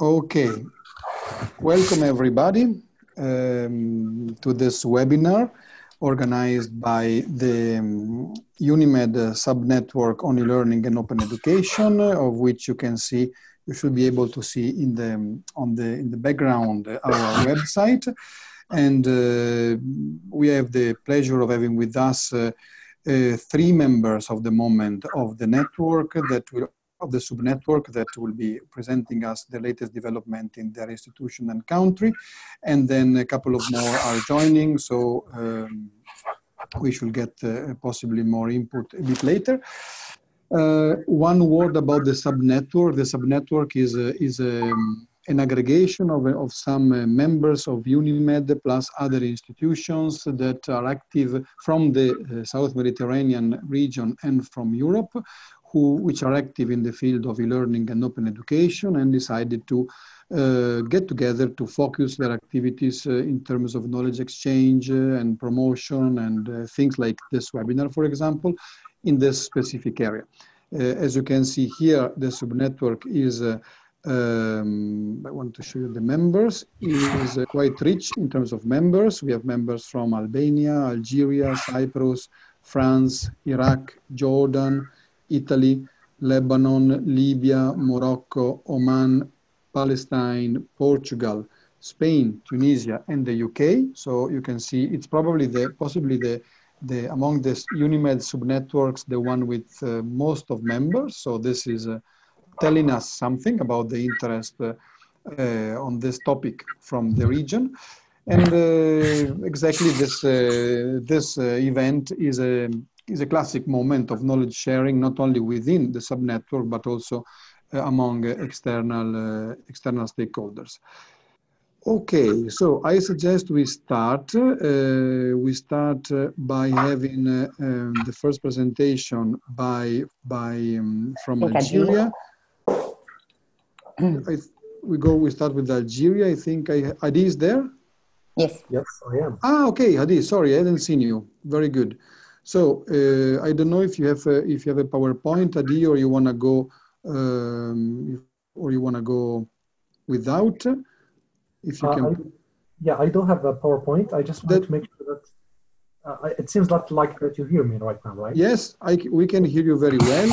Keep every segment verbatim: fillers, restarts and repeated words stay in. Okay, welcome everybody um, to this webinar organized by the um, UNIMED uh, subnetwork on eLearning and Open Education, uh, of which you can see, you should be able to see in the um, on the in the background uh, our website, and uh, we have the pleasure of having with us uh, uh, three members of the moment of the network that will. Of the subnetwork that will be presenting us the latest development in their institution and country, and then a couple of more are joining, so um, we should get uh, possibly more input a bit later. Uh, one word about the subnetwork. The subnetwork is a, is a, an aggregation of, of some members of UNIMED plus other institutions that are active from the South Mediterranean region and from Europe, Who, which are active in the field of e-learning and open education, and decided to uh, get together to focus their activities uh, in terms of knowledge exchange uh, and promotion and uh, things like this webinar, for example, in this specific area. Uh, as you can see here, the subnetwork is, uh, um, I want to show you the members, it is uh, quite rich in terms of members. We have members from Albania, Algeria, Cyprus, France, Iraq, Jordan, Italy, Lebanon, Libya, Morocco, Oman, Palestine, Portugal, Spain, Tunisia, and the U K. So you can see it's probably the possibly the the among the UNIMED subnetworks the one with uh, most of members. So this is uh, telling us something about the interest uh, uh, on this topic from the region. And uh, exactly this uh, this uh, event is a. is a classic moment of knowledge sharing, not only within the subnetwork, but also uh, among uh, external, uh, external stakeholders. Okay, so I suggest we start. Uh, we start uh, by having uh, um, the first presentation by, by, um, from Algeria. I th we go, we start with Algeria. I think I, Hadi is there? Yes. Yes, I am. Ah, okay, Hadi, sorry, I hadn't seen you. Very good. So uh, I don't know if you have a, if you have a PowerPoint, Hadi, or you want to go um, or you want to go without. If you uh, can, I, yeah, I don't have a PowerPoint. I just want that, to make sure that uh, it seems not like that you hear me right now, right? Yes, I, we can hear you very well.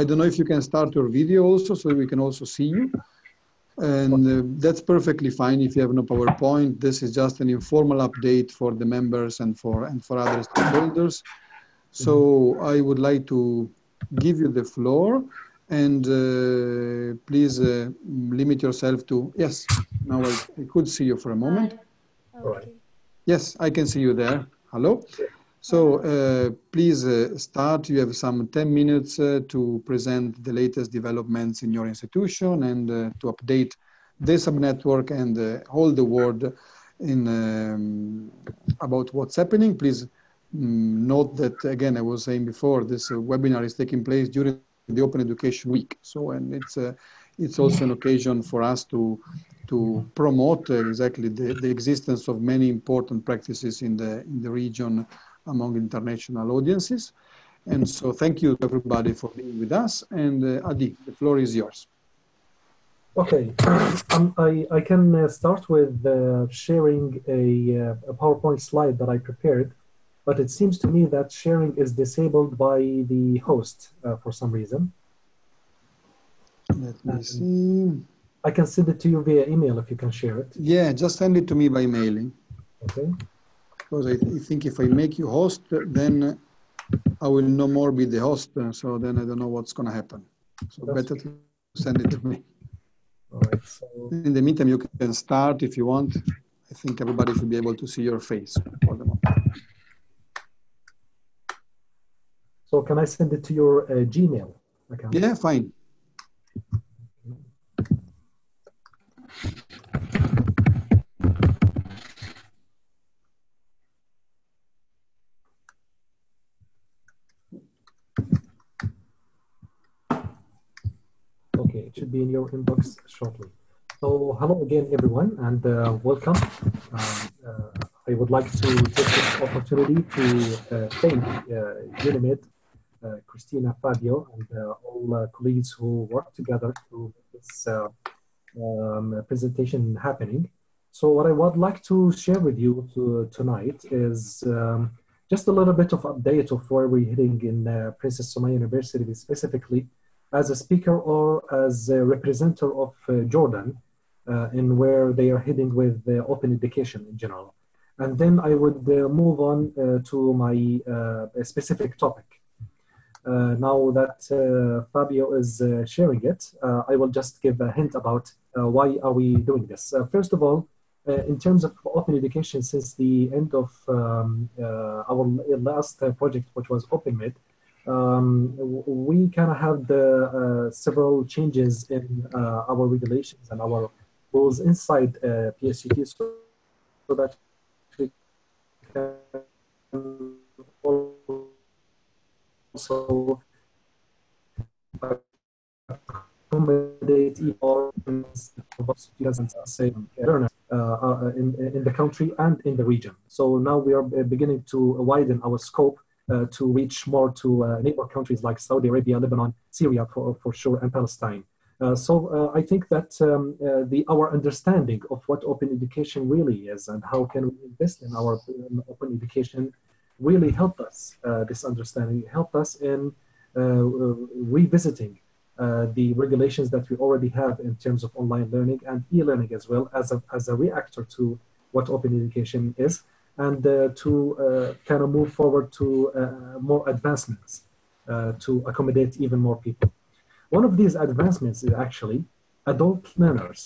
I don't know if you can start your video also, so we can also see you. And uh, that's perfectly fine if you have no PowerPoint. This is just an informal update for the members and for and for other stakeholders. So I would like to give you the floor, and uh, please uh, limit yourself to, yes, now I, I could see you for a moment. Okay. Yes, I can see you there. Hello. So uh, please uh, start. You have some ten minutes uh, to present the latest developments in your institution and uh, to update the subnetwork and uh, all the world in, um, about what's happening. Please um, note that, again, I was saying before, this uh, webinar is taking place during the Open Education Week. So, and it's, uh, it's also an occasion for us to to promote uh, exactly the, the existence of many important practices in the, in the region among international audiences. And so thank you to everybody for being with us. And uh, Hadi, the floor is yours. Okay, um, I, I can uh, start with uh, sharing a, uh, a PowerPoint slide that I prepared, but it seems to me that sharing is disabled by the host uh, for some reason. Let me see. I can send it to you via email if you can share it. Yeah, just send it to me by mailing. Okay. Because I th think if I make you host, then I will no more be the host. So then I don't know what's going to happen. So That's better to send it to me. All right. So in the meantime, you can start if you want. I think everybody should be able to see your face for the moment. So can I send it to your uh, Gmail account? Yeah, fine. should be in your inbox shortly. So hello again, everyone, and uh, welcome. Um, uh, I would like to take this opportunity to uh, thank uh, UNIMED, uh, Christina, Fabio, and uh, all uh, colleagues who work together to make this uh, um, presentation happening. So what I would like to share with you to, tonight is um, just a little bit of update of where we're heading in uh, Princess Sumaya University, specifically as a speaker or as a representative of uh, Jordan uh, in where they are heading with uh, open education in general. And then I would uh, move on uh, to my uh, specific topic. Uh, now that uh, Fabio is uh, sharing it, uh, I will just give a hint about uh, why are we doing this. Uh, first of all, Uh, in terms of open education, since the end of um, uh, our last uh, project, which was OpenMed, um, we kind of have the uh, several changes in uh, our regulations and our rules inside uh, P S U T, so, so that we can also accommodate E R students and learners Uh, in, in the country and in the region. So now we are beginning to widen our scope uh, to reach more to uh, neighbor countries like Saudi Arabia, Lebanon, Syria for, for sure, and Palestine. Uh, so uh, I think that um, uh, the, our understanding of what open education really is and how can we invest in our in open education really helped us, uh, this understanding helped us in uh, revisiting Uh, the regulations that we already have in terms of online learning and e-learning as well as a, as a reactor to what open education is, and uh, to uh, kind of move forward to uh, more advancements uh, to accommodate even more people. One of these advancements is actually adult learners.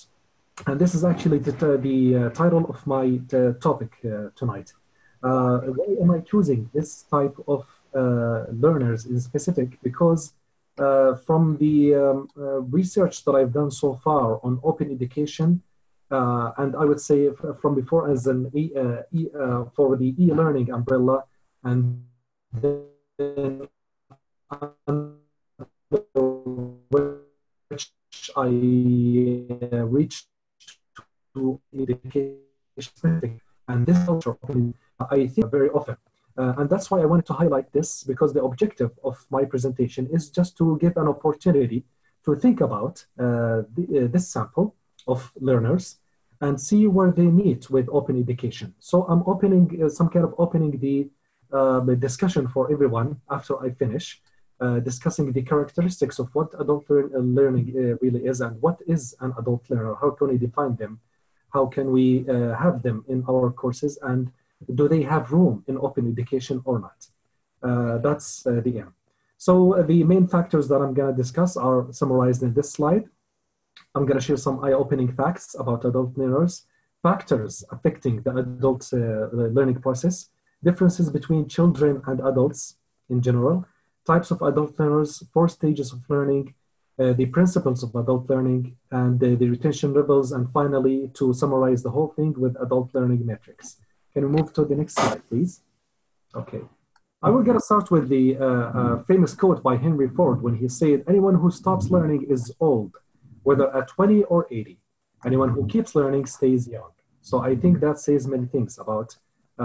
And this is actually the, the uh, title of my topic uh, tonight. Uh, why am I choosing this type of uh, learners in specific? Because Uh, from the um, uh, research that I've done so far on open education, uh, and I would say from before as an e, uh, e, uh, for the e-learning umbrella, and then which I uh, reached to education, and this culture I think very often. Uh, and that's why I wanted to highlight this, because the objective of my presentation is just to give an opportunity to think about uh, the, uh, this sample of learners and see where they meet with open education. So I'm opening uh, some kind of opening the uh, discussion for everyone after I finish uh, discussing the characteristics of what adult learn, uh, learning uh, really is and what is an adult learner, how can we define them, how can we uh, have them in our courses, and do they have room in open education or not? Uh, that's uh, the aim. So uh, the main factors that I'm going to discuss are summarized in this slide. I'm going to share some eye-opening facts about adult learners, factors affecting the adult uh, learning process, differences between children and adults in general, types of adult learners, four stages of learning, uh, the principles of adult learning, and uh, the retention levels, and finally, to summarize the whole thing with adult learning metrics. Can we move to the next slide, please? Okay. I will get to start with the uh, uh, famous quote by Henry Ford when he said, anyone who stops learning is old, whether at twenty or eighty. Anyone who keeps learning stays young. So I think that says many things about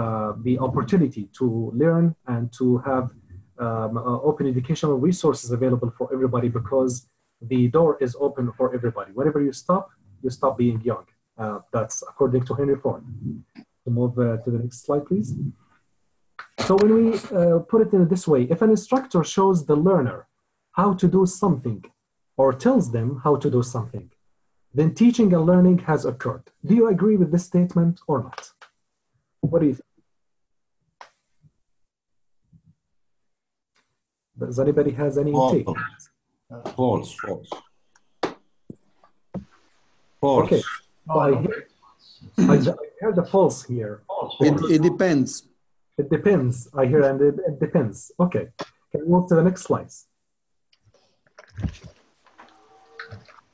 uh, the opportunity to learn and to have um, uh, open educational resources available for everybody, because the door is open for everybody. Whenever you stop, you stop being young. Uh, that's according to Henry Ford. To move uh, to the next slide, please. So when we uh, put it in this way, if an instructor shows the learner how to do something or tells them how to do something, then teaching and learning has occurred. Do you agree with this statement or not? What do you think? Does anybody has any take? False, false. False. Okay, so I hear I heard the false here. False, false. It, it depends. It depends. I hear and it, it depends. Okay. Can we move to the next slides?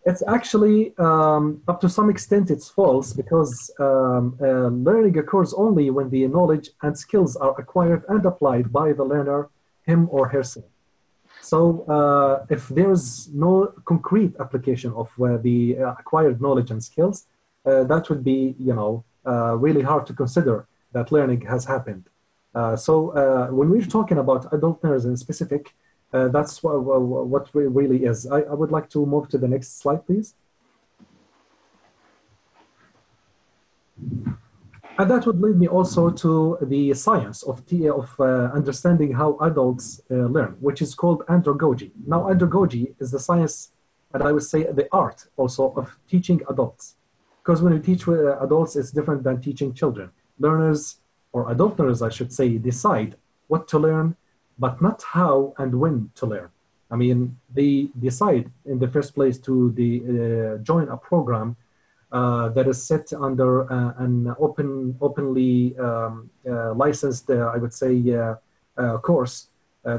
It's actually, um, up to some extent, it's false, because um, uh, learning occurs only when the knowledge and skills are acquired and applied by the learner, him or herself. So uh, if there is no concrete application of uh, the acquired knowledge and skills, uh, that would be, you know, uh, really hard to consider that learning has happened. Uh, so uh, when we're talking about adult learners in specific, uh, that's what, what really is. I, I would like to move to the next slide, please. And that would lead me also to the science of, the, of uh, understanding how adults uh, learn, which is called andragogy. Now, andragogy is the science, and I would say the art also of teaching adults. Because when we teach uh, adults, it's different than teaching children. Learners, or adult learners, I should say, decide what to learn, but not how and when to learn. I mean, they decide in the first place to the, uh, join a program Uh, that is set under uh, an open, openly um, uh, licensed, uh, I would say, uh, uh, course uh,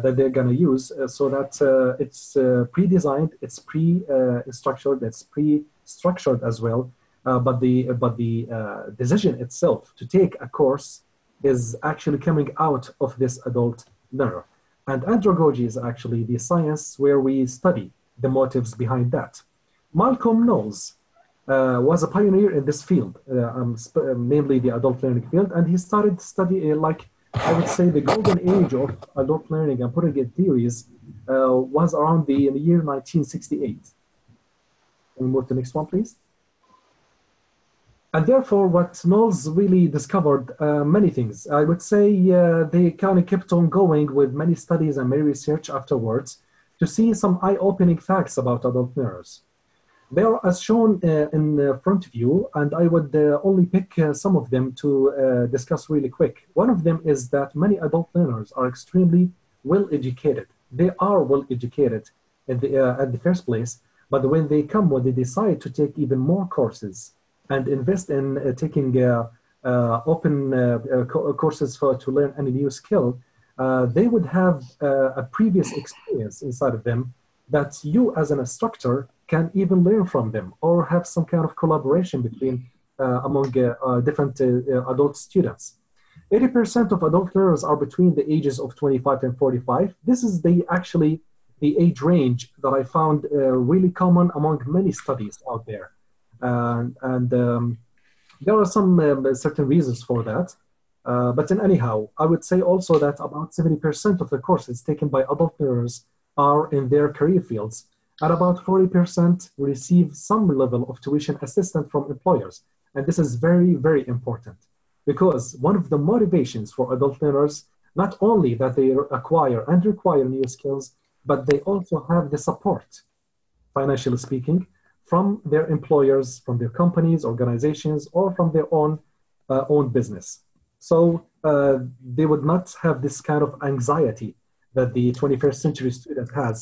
that they're going to use, uh, so that uh, it's uh, pre-designed, it's pre-structured, it's pre-structured as well. Uh, but the but the uh, decision itself to take a course is actually coming out of this adult learner. And andragogy is actually the science where we study the motives behind that. Malcolm Knowles Uh, was a pioneer in this field, uh, um, namely the adult learning field, and he started studying, uh, like I would say, the golden age of adult learning and putting it theories uh, was around the, in the year nineteen sixty-eight. Can we move to the next one, please? And therefore, what Knowles really discovered, uh, many things. I would say uh, they kind of kept on going with many studies and many research afterwards to see some eye-opening facts about adult learners. They are as shown uh, in uh, front of you, and I would uh, only pick uh, some of them to uh, discuss really quick. One of them is that many adult learners are extremely well-educated. They are well-educated at the, uh, at the first place, but when they come, when they decide to take even more courses and invest in uh, taking uh, uh, open uh, uh, co courses for to learn any new skill, uh, they would have uh, a previous experience inside of them that you as an instructor can even learn from them, or have some kind of collaboration between uh, among uh, uh, different uh, adult students. eighty percent of adult learners are between the ages of twenty-five and forty-five. This is the actually the age range that I found uh, really common among many studies out there. Uh, and um, there are some um, certain reasons for that. Uh, but in anyhow, I would say also that about seventy percent of the courses taken by adult learners are in their career fields. At about forty percent receive some level of tuition assistance from employers. And this is very, very important, because one of the motivations for adult learners, not only that they acquire and require new skills, but they also have the support, financially speaking, from their employers, from their companies, organizations, or from their own, uh, own business. So uh, they would not have this kind of anxiety that the twenty-first century student has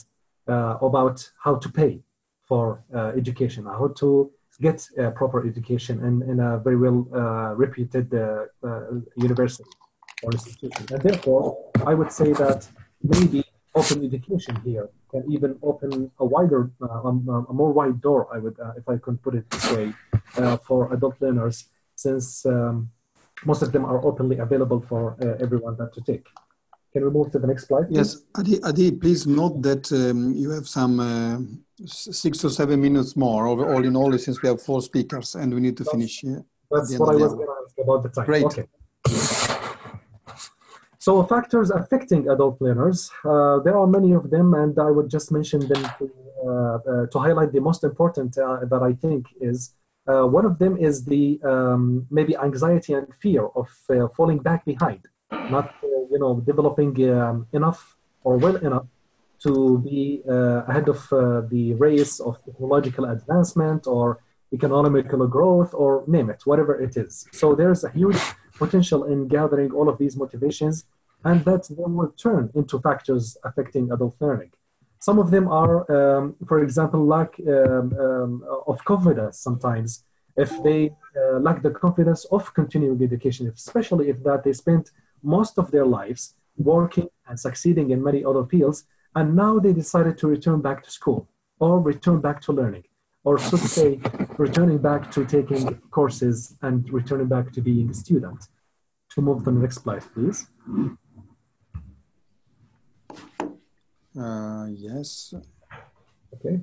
Uh, about how to pay for uh, education, how to get uh, proper education in, in a very well uh, reputed uh, uh, university or institution. And therefore, I would say that maybe open education here can even open a wider, uh, um, a more wide door, I would, uh, if I could put it this way, uh, for adult learners, since um, most of them are openly available for uh, everyone that to take. Can we move to the next slide, please? Yes, Adi, Adi, please note that um, you have some uh, six or seven minutes more over all in all, since we have four speakers and we need to that's, finish. Uh, that's what I was going to ask about the time. Great. Okay. So factors affecting adult learners, uh, there are many of them, and I would just mention them to, uh, uh, to highlight the most important uh, that I think is. Uh, one of them is the um, maybe anxiety and fear of uh, falling back behind. Not uh, you know, developing um, enough or well enough to be uh, ahead of uh, the race of technological advancement or economical growth, or name it, whatever it is. So there's a huge potential in gathering all of these motivations, and that then will turn into factors affecting adult learning. Some of them are, um, for example, lack um, um, of confidence sometimes. If they uh, lack the confidence of continuing education, especially if that they spent most of their lives working and succeeding in many other fields, and now they decided to return back to school, or return back to learning, or so to say, returning back to taking courses and returning back to being a student. To move to the next slide, please. Uh, yes. Okay.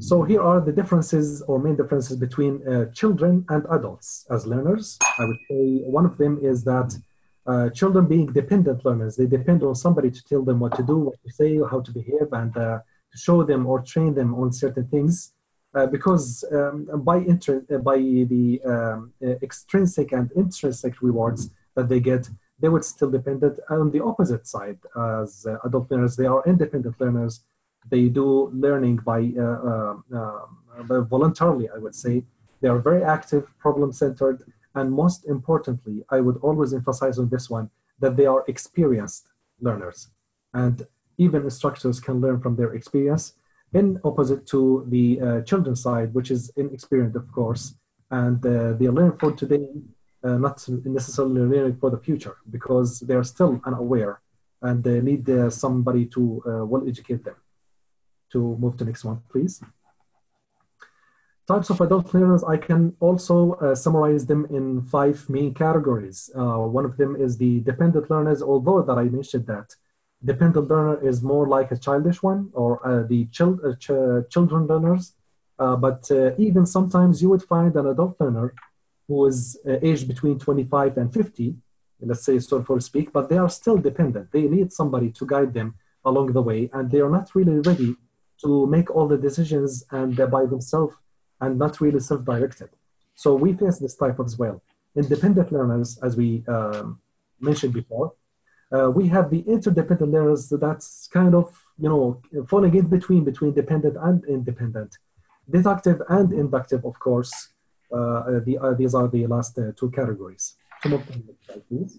So here are the differences or main differences between uh, children and adults as learners. I would say one of them is that uh, children being dependent learners, they depend on somebody to tell them what to do, what to say, how to behave, and uh, to show them or train them on certain things. Uh, because um, by, inter by the um, extrinsic and intrinsic rewards that they get, they would still depend on the opposite side. As uh, adult learners, they are independent learners. They do learning by, uh, uh, uh, voluntarily, I would say. They are very active, problem-centered, and most importantly, I would always emphasize on this one, that they are experienced learners. And even instructors can learn from their experience, in opposite to the uh, children's side, which is inexperienced, of course. And uh, they learn for today, uh, not necessarily learning for the future, because they are still unaware and they need uh, somebody to uh, well educate them. To move to the next one, please. Types of adult learners, I can also uh, summarize them in five main categories. Uh, one of them is the dependent learners, although that I mentioned that. Dependent learner is more like a childish one, or uh, the chil uh, ch children learners. Uh, but uh, even sometimes you would find an adult learner who is uh, aged between twenty-five and fifty, let's say, so to speak, but they are still dependent. They need somebody to guide them along the way, and they are not really ready to make all the decisions and uh, by themselves and not really self-directed. So we face this type as well. Independent learners, as we um, mentioned before, uh, we have the interdependent learners, so that's kind of, you know, falling in between, between dependent and independent. Deductive and inductive, of course, uh, the, uh, these are the last uh, two categories. Some of them, please.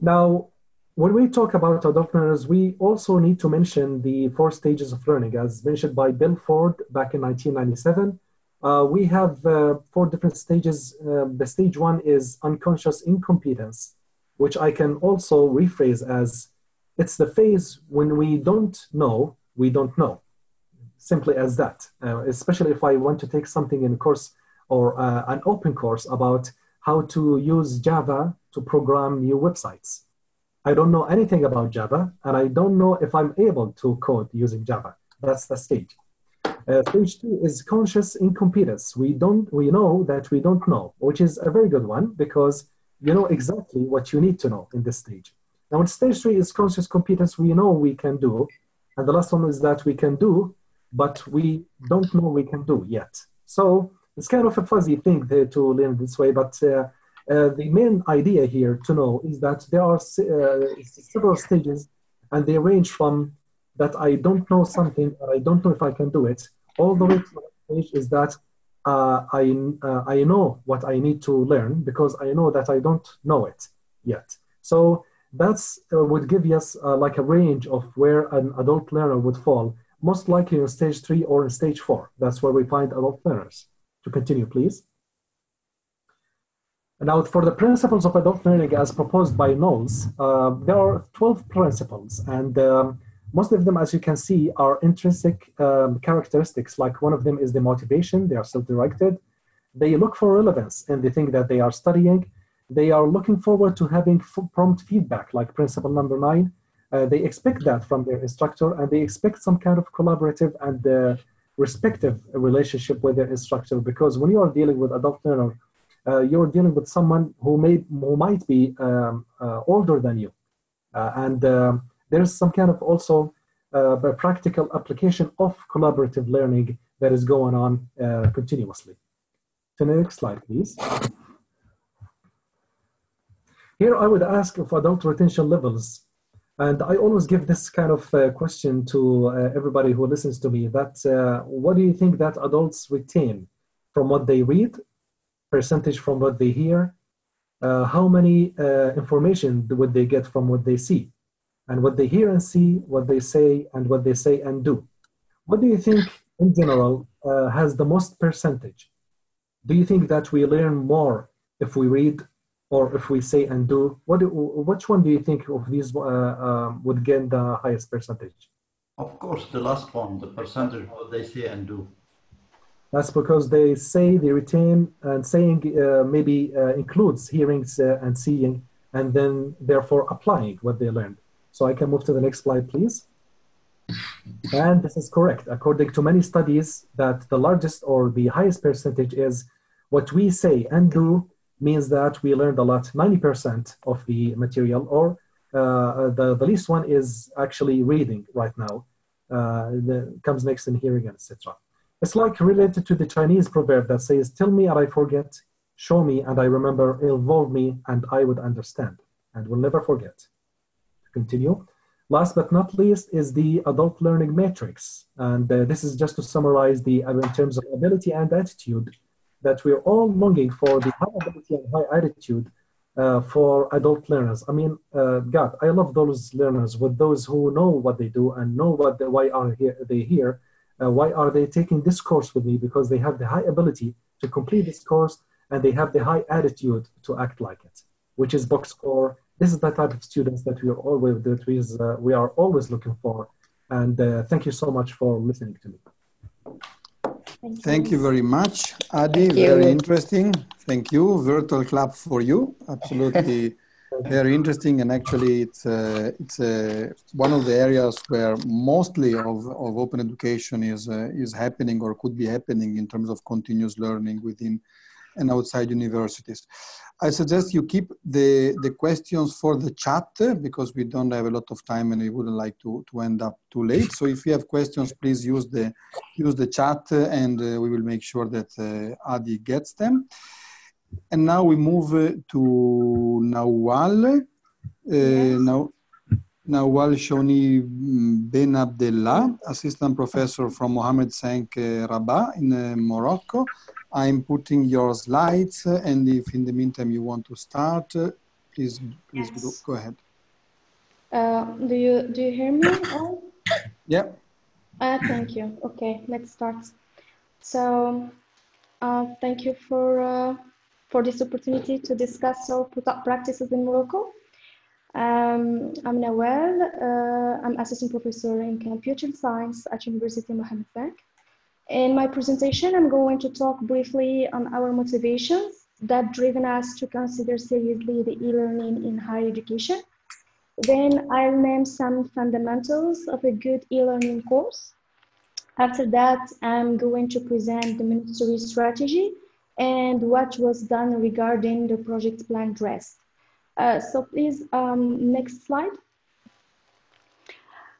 Now, when we talk about adult learners, we also need to mention the four stages of learning, as mentioned by Bill Ford back in nineteen ninety-seven. Uh, we have uh, four different stages. Uh, the stage one is unconscious incompetence, which I can also rephrase as, it's the phase when we don't know, we don't know. Simply as that, uh, especially if I want to take something in a course or uh, an open course about how to use Java to program new websites. I don't know anything about Java, and I don't know if I'm able to code using Java. That's the stage. Uh, stage two is conscious incompetence. We don't, we know that we don't know, which is a very good one because you know exactly what you need to know in this stage. Now, in stage three is conscious competence. We know we can do, and the last one is that we can do, but we don't know we can do yet. So it's kind of a fuzzy thing to learn this way, but. Uh, Uh, the main idea here to know is that there are uh, several stages, and they range from that I don't know something, or I don't know if I can do it, all the way to the stage is that uh, I, uh, I know what I need to learn because I know that I don't know it yet. So that's uh, would give us uh, like a range of where an adult learner would fall, most likely in stage three or in stage four. That's where we find adult learners. To continue, please. Now, for the principles of adult learning as proposed by Knowles, uh, there are twelve principles, and um, most of them, as you can see, are intrinsic um, characteristics. Like one of them is the motivation, they are self-directed. They look for relevance in the thing that they are studying. They are looking forward to having prompt feedback, like principle number nine. Uh, they expect that from their instructor, and they expect some kind of collaborative and uh, respective relationship with their instructor, because when you are dealing with adult learner, Uh, you're dealing with someone who, may, who might be um, uh, older than you. Uh, and uh, there's some kind of also uh, practical application of collaborative learning that is going on uh, continuously. To the next slide, please. Here I would ask of adult retention levels. And I always give this kind of uh, question to uh, everybody who listens to me, that uh, what do you think that adults retain from what they read? Percentage from what they hear, uh, how many uh, information would they get from what they see, and what they hear and see, what they say, and what they say and do. What do you think, in general, uh, has the most percentage? Do you think that we learn more if we read or if we say and do? What do which one do you think of these uh, uh, would gain the highest percentage? Of course, the last one, the percentage of what they say and do. That's because they say, they retain, and saying uh, maybe uh, includes hearings uh, and seeing, and then therefore applying what they learned. So I can move to the next slide, please. And this is correct. According to many studies, that the largest or the highest percentage is what we say and do means that we learned a lot, ninety percent of the material, or uh, the, the least one is actually reading right now. Uh, the, comes next in hearing, et cetera. It's like related to the Chinese proverb that says, tell me and I forget, show me and I remember, involve me and I would understand, and will never forget. To continue. Last but not least is the adult learning matrix. And uh, this is just to summarize the, uh, in terms of ability and attitude, that we're all longing for the high ability and high attitude uh, for adult learners. I mean, uh, God, I love those learners, with those who know what they do and know what the, why are here, they here, uh, why are they taking this course with me, because they have the high ability to complete this course and they have the high attitude to act like it, which is box score. This is the type of students that we are always, that we, is, uh, we are always looking for. And uh, thank you so much for listening to me. Thank you. Thank you very much, Adi. Very interesting. Thank you. Virtual clap for you. Absolutely very interesting. And actually, it's uh, it's uh, one of the areas where mostly of, of open education is uh, is happening or could be happening in terms of continuous learning within and outside universities. I suggest you keep the, the questions for the chat because we don't have a lot of time and we wouldn't like to, to end up too late. So if you have questions, please use the, use the chat and uh, we will make sure that uh, Adi gets them. And now we move uh, to Nawal. Uh, yes. Now, Nawal Shoni Ben Abdellah, Assistant Professor from Mohammed V Rabat in uh, Morocco. I'm putting your slides, uh, and if in the meantime you want to start, uh, please, please yes. go, go ahead. Uh, do you do you hear me all? Yeah. Uh, thank you. Okay, let's start. So, uh, thank you for uh, for this opportunity to discuss our practices in Morocco. Um, I'm Nawal. Uh, I'm assistant professor in computer science at University Mohammed V. In my presentation, I'm going to talk briefly on our motivations that driven us to consider seriously the e-learning in higher education. Then I'll name some fundamentals of a good e-learning course. After that, I'm going to present the ministry strategy and what was done regarding the project plan draft. Uh, so please, um, next slide.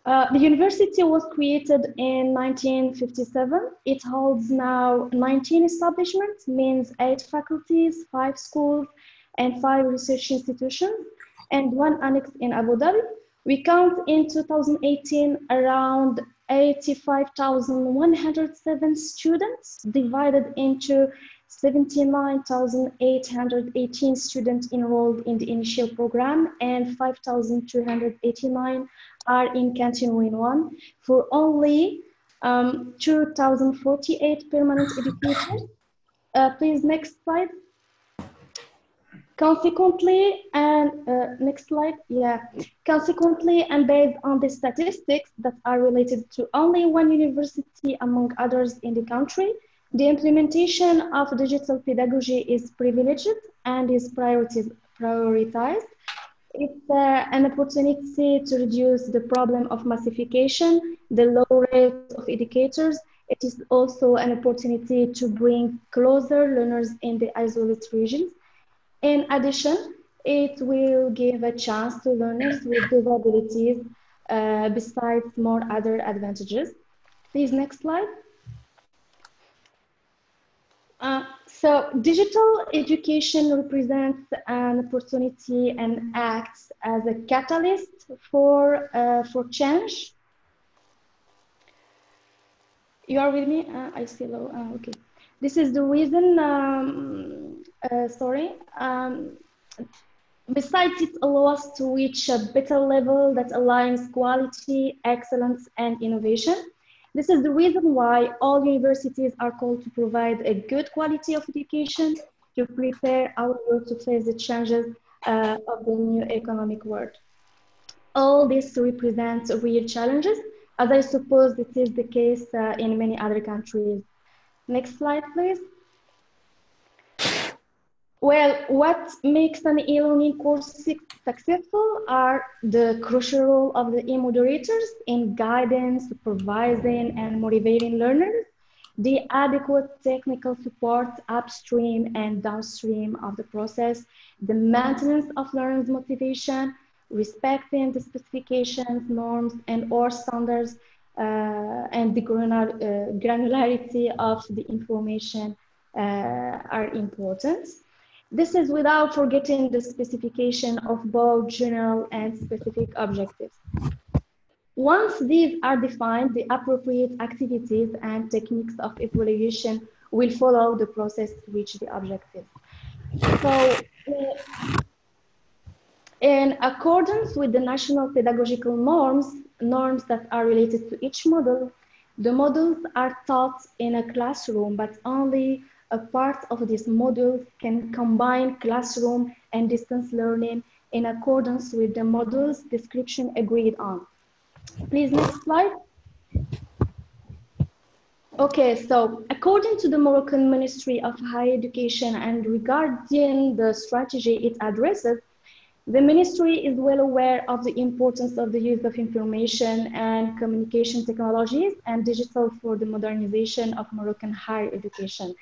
Uh, the university was created in nineteen fifty-seven. It holds now nineteen establishments, means eight faculties, five schools, and five research institutions, and one annex in Abu Dhabi. We count in two thousand eighteen around eighty-five thousand one hundred seven students, divided into seventy-nine thousand eight hundred eighteen students enrolled in the initial program, and five thousand two hundred eighty-nine are in continuing one, for only um, two thousand forty-eight permanent educators. Uh, please, next slide. Consequently, and uh, next slide, yeah. Consequently, and based on the statistics that are related to only one university among others in the country, the implementation of digital pedagogy is privileged and is prioritized. It's uh, an opportunity to reduce the problem of massification, the low rate of educators. It is also an opportunity to bring closer learners in the isolated regions. In addition, it will give a chance to learners with disabilities, uh, besides more other advantages. Please, next slide. Uh, so digital education represents an opportunity and acts as a catalyst for, uh, for change. You are with me? Uh, I see low, uh, okay. This is the reason, um, uh, sorry. Um, besides, it allows us to reach a better level that aligns quality, excellence, and innovation. This is the reason why all universities are called to provide a good quality of education to prepare our world to face the changes uh, of the new economic world. All this represents real challenges, as I suppose this is the case uh, in many other countries. Next slide, please. Well, what makes an e-learning course successful are the crucial role of the e-moderators in guiding, supervising, and motivating learners, the adequate technical support upstream and downstream of the process, the maintenance of learners' motivation, respecting the specifications, norms, and or standards, uh, and the granular, uh, granularity of the information uh, are important. This is without forgetting the specification of both general and specific objectives. Once these are defined, the appropriate activities and techniques of evaluation will follow the process to reach the objectives. So, uh, in accordance with the national pedagogical norms, norms that are related to each model, the models are taught in a classroom, but only a part of these modules can combine classroom and distance learning in accordance with the model's description agreed on. Please, next slide. Okay, so according to the Moroccan Ministry of Higher Education and regarding the strategy it addresses, the ministry is well aware of the importance of the use of information and communication technologies and digital for the modernization of Moroccan higher education.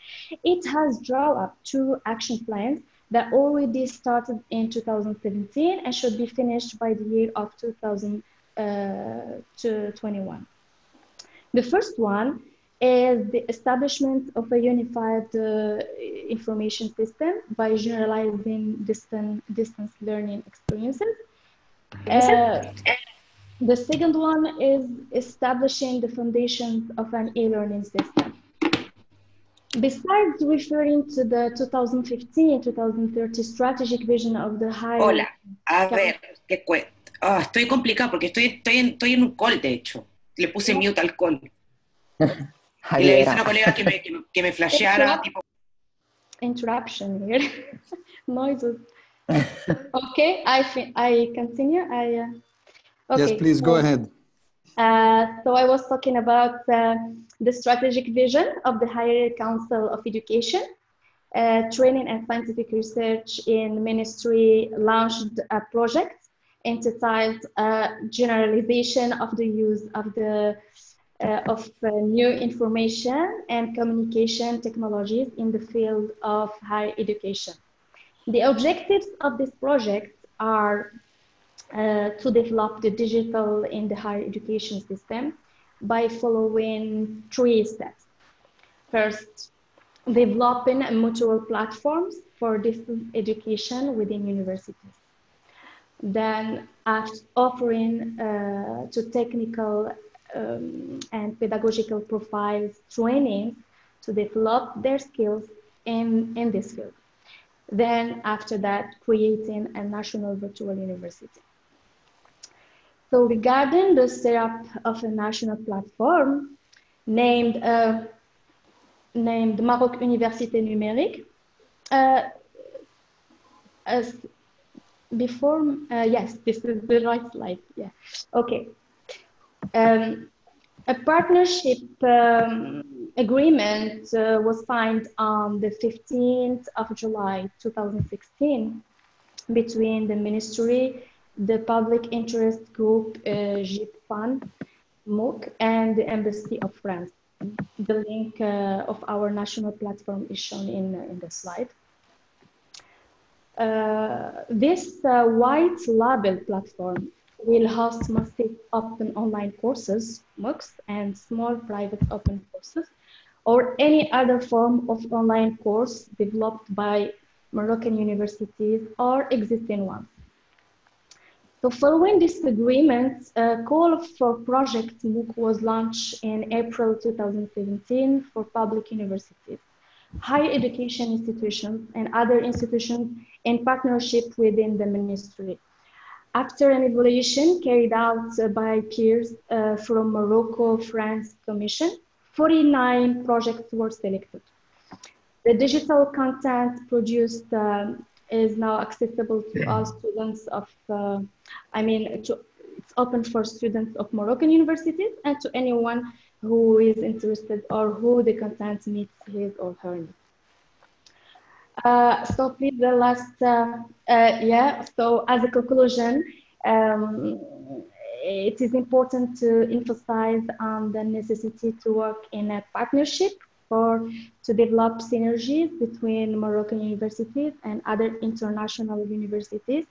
It has drawn up two action plans that already started in two thousand seventeen and should be finished by the year of two thousand twenty-one. The first one is the establishment of a unified uh, information system by generalizing distance, distance learning experiences. Uh, the second one is establishing the foundations of an e-learning system. Besides referring to the two thousand fifteen to two thousand thirty strategic vision of the higher... Hola, a ver, te cuento. Oh, estoy complicado porque estoy, estoy, en, estoy en un call, de hecho. Le puse yeah. mute al call. Y le hice a una colega que me, que, que me flasheara. Tipo... Interruption here. Noises. Okay, I, I continue. I, uh... okay. Yes, please, go ahead. Uh, so I was talking about uh, the strategic vision of the Higher Council of Education. Uh, training and scientific research in ministry launched a project entitled uh, Generalization of the Use of the Uh, of uh, new information and communication technologies in the field of higher education. The objectives of this project are uh, to develop the digital in the higher education system by following three steps. First, developing mutual platforms for distance education within universities. Then, after offering uh, to technical Um, and pedagogical profiles training to develop their skills in, in this field. Then after that, creating a national virtual university. So regarding the setup of a national platform named, uh, named Maroc Université Numérique, uh, as before, uh, yes, this is the right slide, yeah, okay. Um, a partnership um, agreement uh, was signed on the fifteenth of July two thousand sixteen between the Ministry, the Public Interest Group uh, GIPFN, MOOC, and the Embassy of France. The link uh, of our national platform is shown in, in the slide. Uh, this uh, white label platform will host massive open online courses, MOOCs, and small private open courses, or any other form of online course developed by Moroccan universities or existing ones. So following this agreement, a call for project MOOC was launched in April two thousand seventeen for public universities, higher education institutions, and other institutions in partnership within the ministry. After an evaluation carried out by peers uh, from Morocco, France Commission, forty-nine projects were selected. The digital content produced um, is now accessible to all students of, uh, I mean, to, it's open for students of Moroccan universities and to anyone who is interested or who the content meets his or her needs. Uh, so please, the last, uh, uh, yeah, so as a conclusion, um, it is important to emphasize on the necessity to work in a partnership for to develop synergies between Moroccan universities and other international universities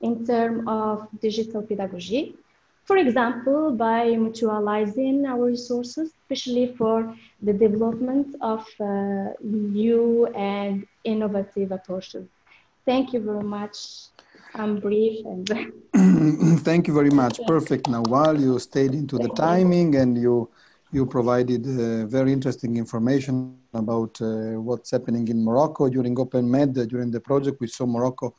in terms of digital pedagogy. For example, by mutualizing our resources, especially for the development of uh, new and innovative approaches. Thank you very much. I'm brief. And Thank you very much. Perfect. Now, while you stayed into the timing and you, you provided uh, very interesting information about uh, what's happening in Morocco during OpenMed, uh, during the project, we saw Morocco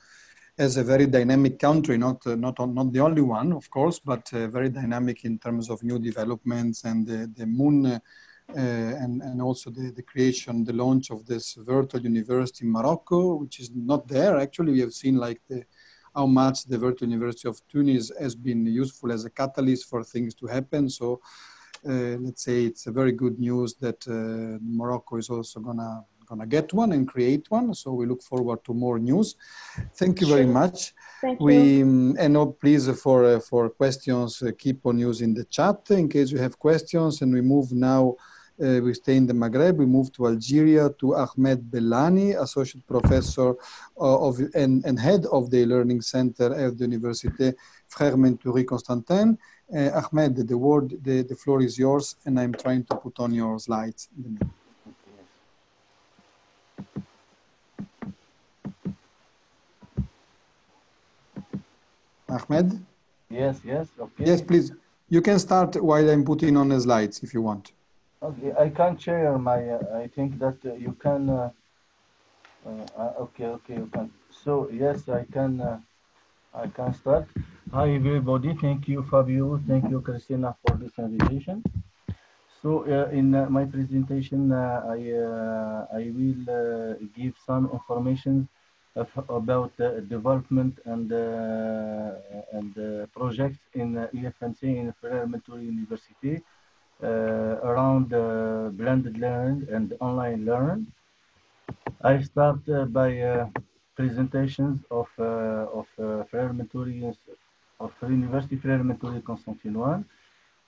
as a very dynamic country, not uh, not on, not the only one, of course, but uh, very dynamic in terms of new developments and the, the moon, uh, uh, and and also the, the creation, the launch of this virtual university in Morocco, which is not there actually. We have seen like the, how much the virtual university of Tunis has been useful as a catalyst for things to happen. So uh, let's say it's a very good news that uh, Morocco is also gonna. Gonna get one and create one, so we look forward to more news. Thank you very much. Thank we you. And oh, please for uh, for questions, uh, keep on using the chat in case you have questions. And we move now. Uh, we stay in the Maghreb. We move to Algeria to Ahmed Bellani, associate professor uh, of and, and head of the Learning Center at the Université Frères Mentouri Constantine. Uh, Ahmed, the word, the, the floor is yours, and I'm trying to put on your slides. Ahmed? Yes, yes. Okay. Yes, please. You can start while I'm putting on the slides if you want. Okay, I can't share my, uh, I think that uh, you can, uh, uh, okay, okay, you can. So, yes, I can, uh, I can start. Hi, everybody. Thank you, Fabio. Thank you, Christina, for this invitation. So, uh, in uh, my presentation, uh, I, uh, I will uh, give some information about uh, development and uh, and uh, projects in uh, E F N C in Frères Mentouri University uh, around uh, blended learn and online learn. I start uh, by uh, presentations of uh, of uh, Frères Mentouri of University Frères Mentouri Constantine one.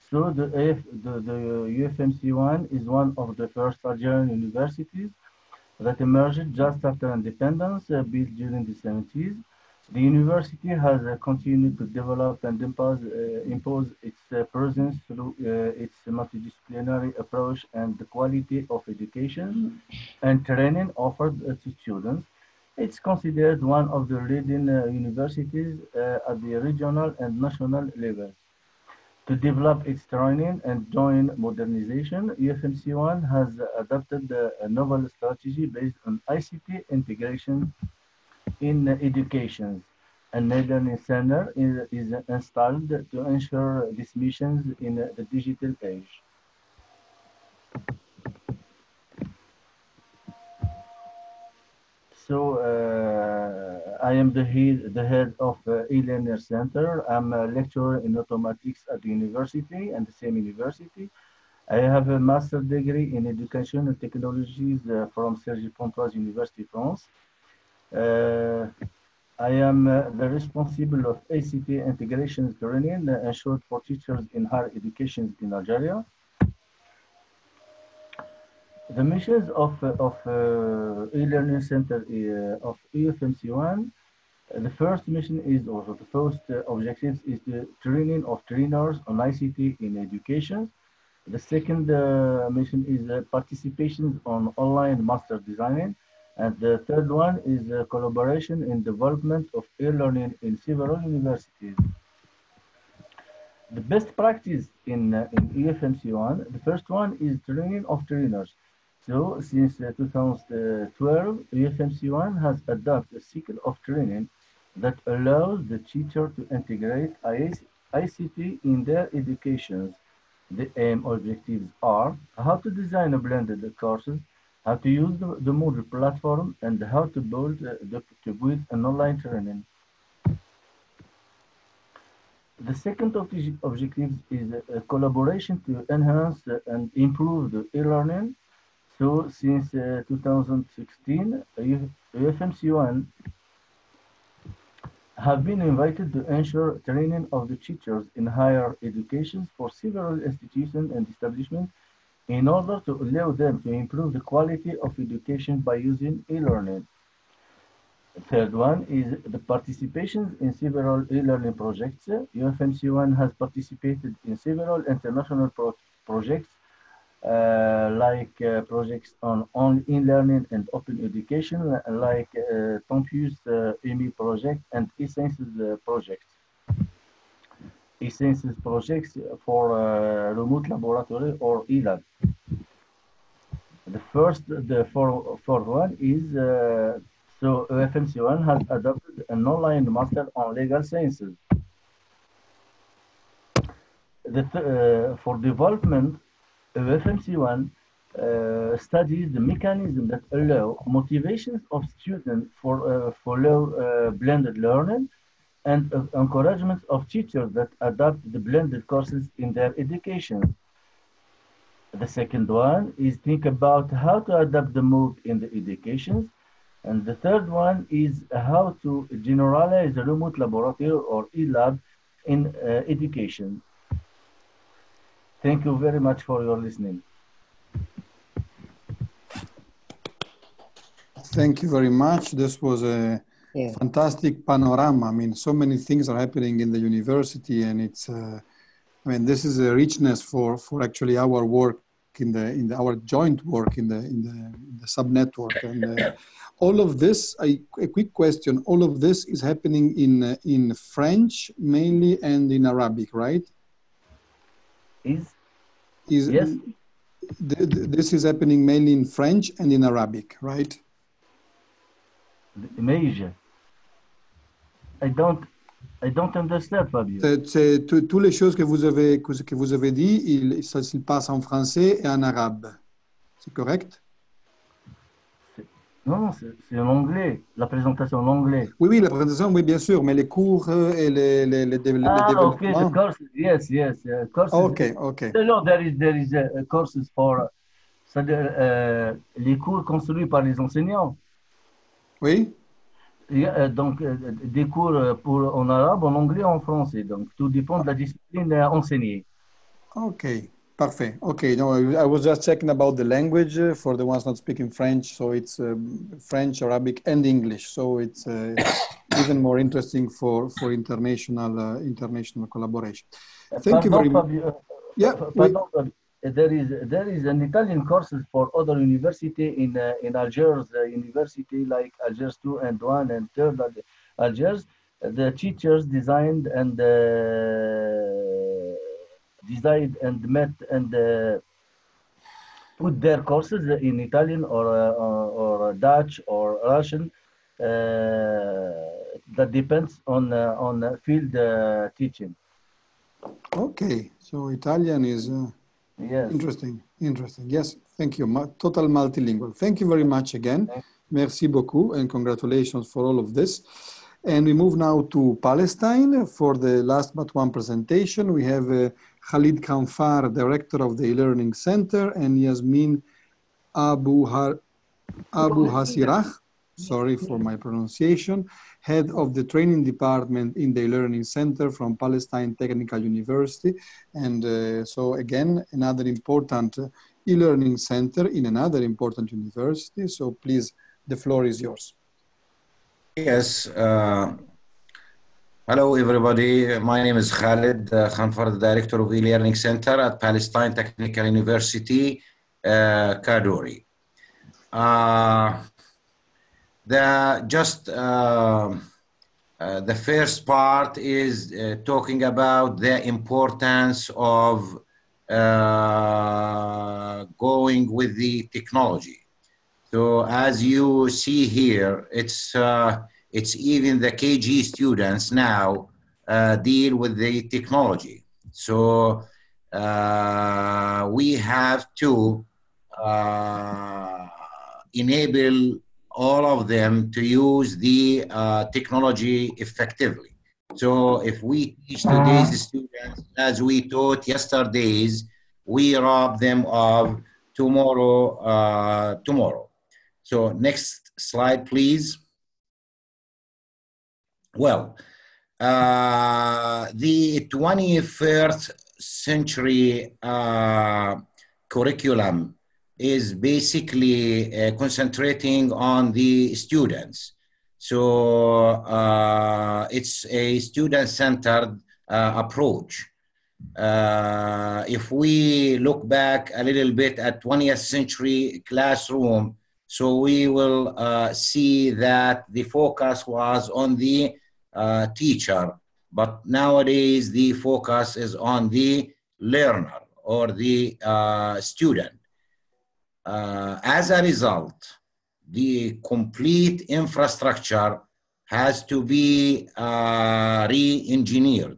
So the, F, the the U F M C one is one of the first Algerian universities that emerged just after independence, uh, built during the seventies. The university has uh, continued to develop and impose, uh, impose its uh, presence through uh, its multidisciplinary approach and the quality of education and training offered uh, to students. It's considered one of the leading uh, universities uh, at the regional and national levels. To develop its training and joint modernization, U F M C one has adopted a novel strategy based on I C T integration in education. A learning center is, is installed to ensure these missions in the digital age. So uh, I am the head, the head of uh, eLearning Center. I'm a lecturer in automatics at the university and the same university. I have a master's degree in education and technologies uh, from Cergy-Pontoise University, France. Uh, I am uh, the responsible of I C T integration training uh, ensured for teachers in higher education in Algeria. The missions of of uh, e-learning center uh, of U F M C one. Uh, the first mission is, or the first uh, objective is the training of trainers on I C T in education. The second uh, mission is uh, participation on online master designing, and the third one is uh, collaboration in development of e-learning in several universities. The best practice in uh, in U F M C one. The first one is training of trainers. So since uh, two thousand twelve, U F M C one has adopted a cycle of training that allows the teacher to integrate I C T in their educations. The aim objectives are how to design a blended courses, how to use the, the Moodle platform, and how to build, uh, the, to build an online training. The second of the objectives is a collaboration to enhance and improve the e-learning. So since uh, two thousand sixteen, U F M C one have been invited to ensure training of the teachers in higher education for several institutions and establishments in order to allow them to improve the quality of education by using e-learning. The third one is the participation in several e-learning projects. U F M C one has participated in several international pro projects uh, like uh, projects on online learning and open education, like uh, Campus uh, E M I project and e-sciences uh, projects. E-sciences projects for uh, remote laboratory or e-lab. The first, the fourth one is uh, so U F M C one has adopted an online master on legal sciences. The th uh, for development, U F M C one uh, studies the mechanism that allow motivations of students for uh, follow uh, blended learning and uh, encouragement of teachers that adopt the blended courses in their education. The second one is think about how to adapt the MOOC in the education. And the third one is how to generalize the remote laboratory or e-lab in uh, education. Thank you very much for your listening. Thank you very much. This was a yeah. fantastic panorama. I mean, so many things are happening in the university, and it's, uh, I mean, this is a richness for, for actually our work in the, in the, our joint work in the, in the, in the sub-network. And, uh, all of this, I, a quick question, all of this is happening in, uh, in French mainly and in Arabic, right? Is? is yes. Th th this is happening mainly in French and in Arabic, right? Major. I don't, I don't understand, Fabio. C'est toutes les choses que vous avez, que vous avez dit, il, ça se passe en français et en arabe. C'est correct? Non, c'est en anglais, la présentation en anglais. Oui, oui, la présentation, oui, bien sûr, mais les cours et les, les, les, les ah, développements. Ah, ok, the courses, yes, yes, uh, courses. Ok, ok. No, there is, there is a, a courses for, c'est-à-dire uh, les cours construits par les enseignants. Oui. Et, uh, donc, uh, des cours pour, en arabe, en anglais, en français. Donc, tout dépend de la discipline uh, enseignée. Ok. Perfect. Okay. No, I, I was just checking about the language uh, for the ones not speaking French. So it's um, French, Arabic, and English. So it's uh, even more interesting for for international uh, international collaboration. Thank pardon, you very much. Uh, yeah. Pardon, we, there is there is an Italian courses for other university in uh, in Algiers uh, university like Algiers two and one and third Algiers. The teachers designed and. Uh, designed and met and uh, put their courses in Italian or uh, or Dutch or Russian. Uh, that depends on uh, on field uh, teaching. Okay, so Italian is uh, yes. interesting. Interesting. Yes, thank you. Total multilingual. Thank you very much again. Merci beaucoup, and congratulations for all of this. And we move now to Palestine for the last but one presentation. We have uh, Khalid Khanfar, Director of the e-Learning Center, and Yasmin Abu, Har Abu Hasirah, sorry for my pronunciation, Head of the Training Department in the e-Learning Center from Palestine Technical University. And uh, so again, another important e-Learning Center in another important university. So please, the floor is yours. Yes, uh, hello everybody. My name is Khalid uh, Khanfar, the Director of eLearning Center at Palestine Technical University, uh, Kadoorie. Uh, the, just uh, uh, the first part is uh, talking about the importance of uh, going with the technology. So as you see here, it's, uh, it's even the K G students now uh, deal with the technology. So uh, we have to uh, enable all of them to use the uh, technology effectively. So if we teach today's students as we taught yesterday's, we rob them of tomorrow, uh, tomorrow. So next slide, please. Well, uh, the twenty-first century uh, curriculum is basically uh, concentrating on the students. So uh, it's a student-centered uh, approach. Uh, if we look back a little bit at twentieth century classroom, so we will uh, see that the focus was on the uh, teacher, but nowadays the focus is on the learner or the uh, student. Uh, as a result, the complete infrastructure has to be uh, re-engineered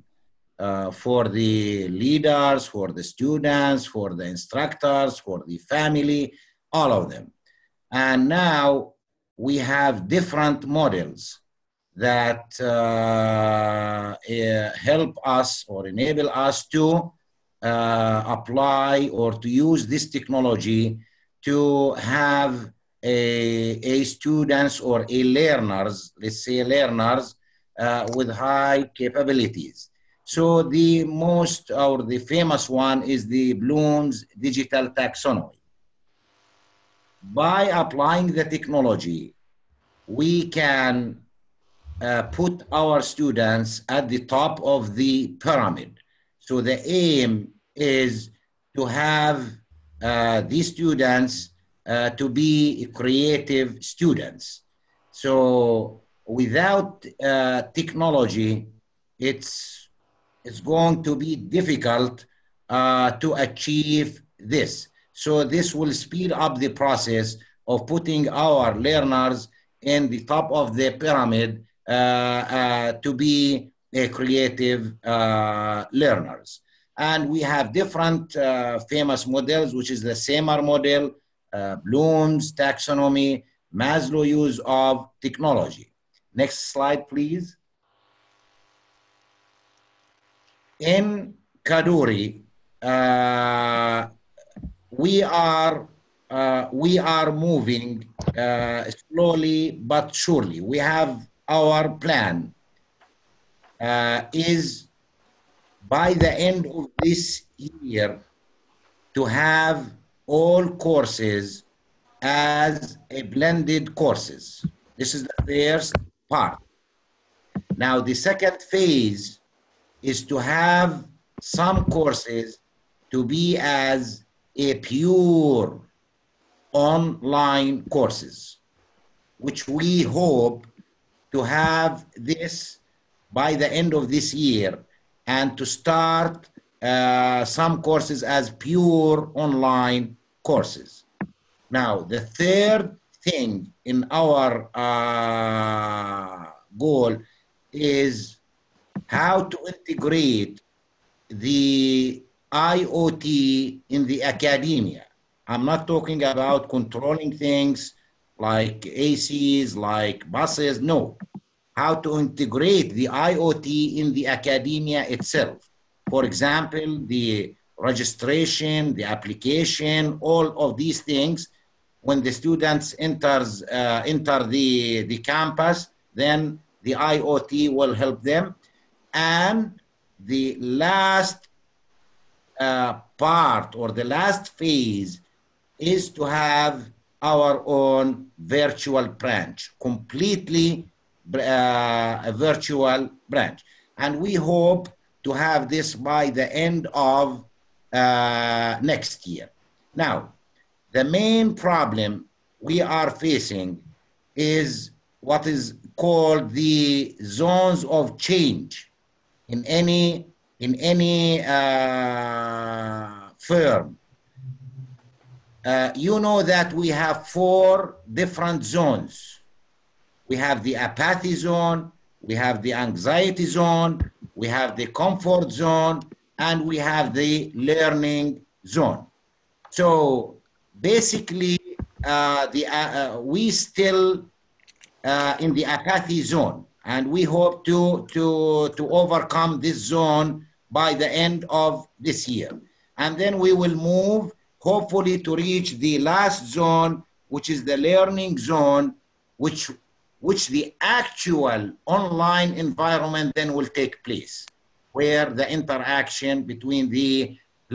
uh, for the leaders, for the students, for the instructors, for the family, all of them. And now we have different models that uh, uh, help us or enable us to uh, apply or to use this technology to have a, a students or a learners, let's say learners uh, with high capabilities. So the most or the famous one is the Bloom's digital taxonomy. By applying the technology, we can uh, put our students at the top of the pyramid. So the aim is to have uh, these students uh, to be creative students. So without uh, technology, it's, it's going to be difficult uh, to achieve this. So this will speed up the process of putting our learners in the top of the pyramid uh, uh, to be uh, creative uh, learners. And we have different uh, famous models, which is the S A M R model, uh, Bloom's taxonomy, Maslow's use of technology. Next slide, please. In Kadoorie, uh, We are, uh, we are moving uh, slowly but surely. We have our plan uh, is by the end of this year to have all courses as a blended courses. This is the first part. Now the second phase is to have some courses to be as a pure online courses, which we hope to have this by the end of this year and to start uh, some courses as pure online courses. Now, the third thing in our uh, goal is how to integrate the I O T in the academia. I'm not talking about controlling things like A Cs, like buses, no. How to integrate the I O T in the academia itself. For example, the registration, the application, all of these things. When the students enters, uh, enter the, the campus, then the I O T will help them. And the last Uh, part or the last phase is to have our own virtual branch, completely uh, a virtual branch. And we hope to have this by the end of uh, next year. Now, the main problem we are facing is what is called the zones of change in any in any uh, firm. Uh, you know that we have four different zones. We have the apathy zone, we have the anxiety zone, we have the comfort zone, and we have the learning zone. So basically, uh, the, uh, uh, we still uh, in the apathy zone, and we hope to, to, to overcome this zone by the end of this year. And then we will move, hopefully to reach the last zone, which is the learning zone, which, which the actual online environment then will take place, where the interaction between the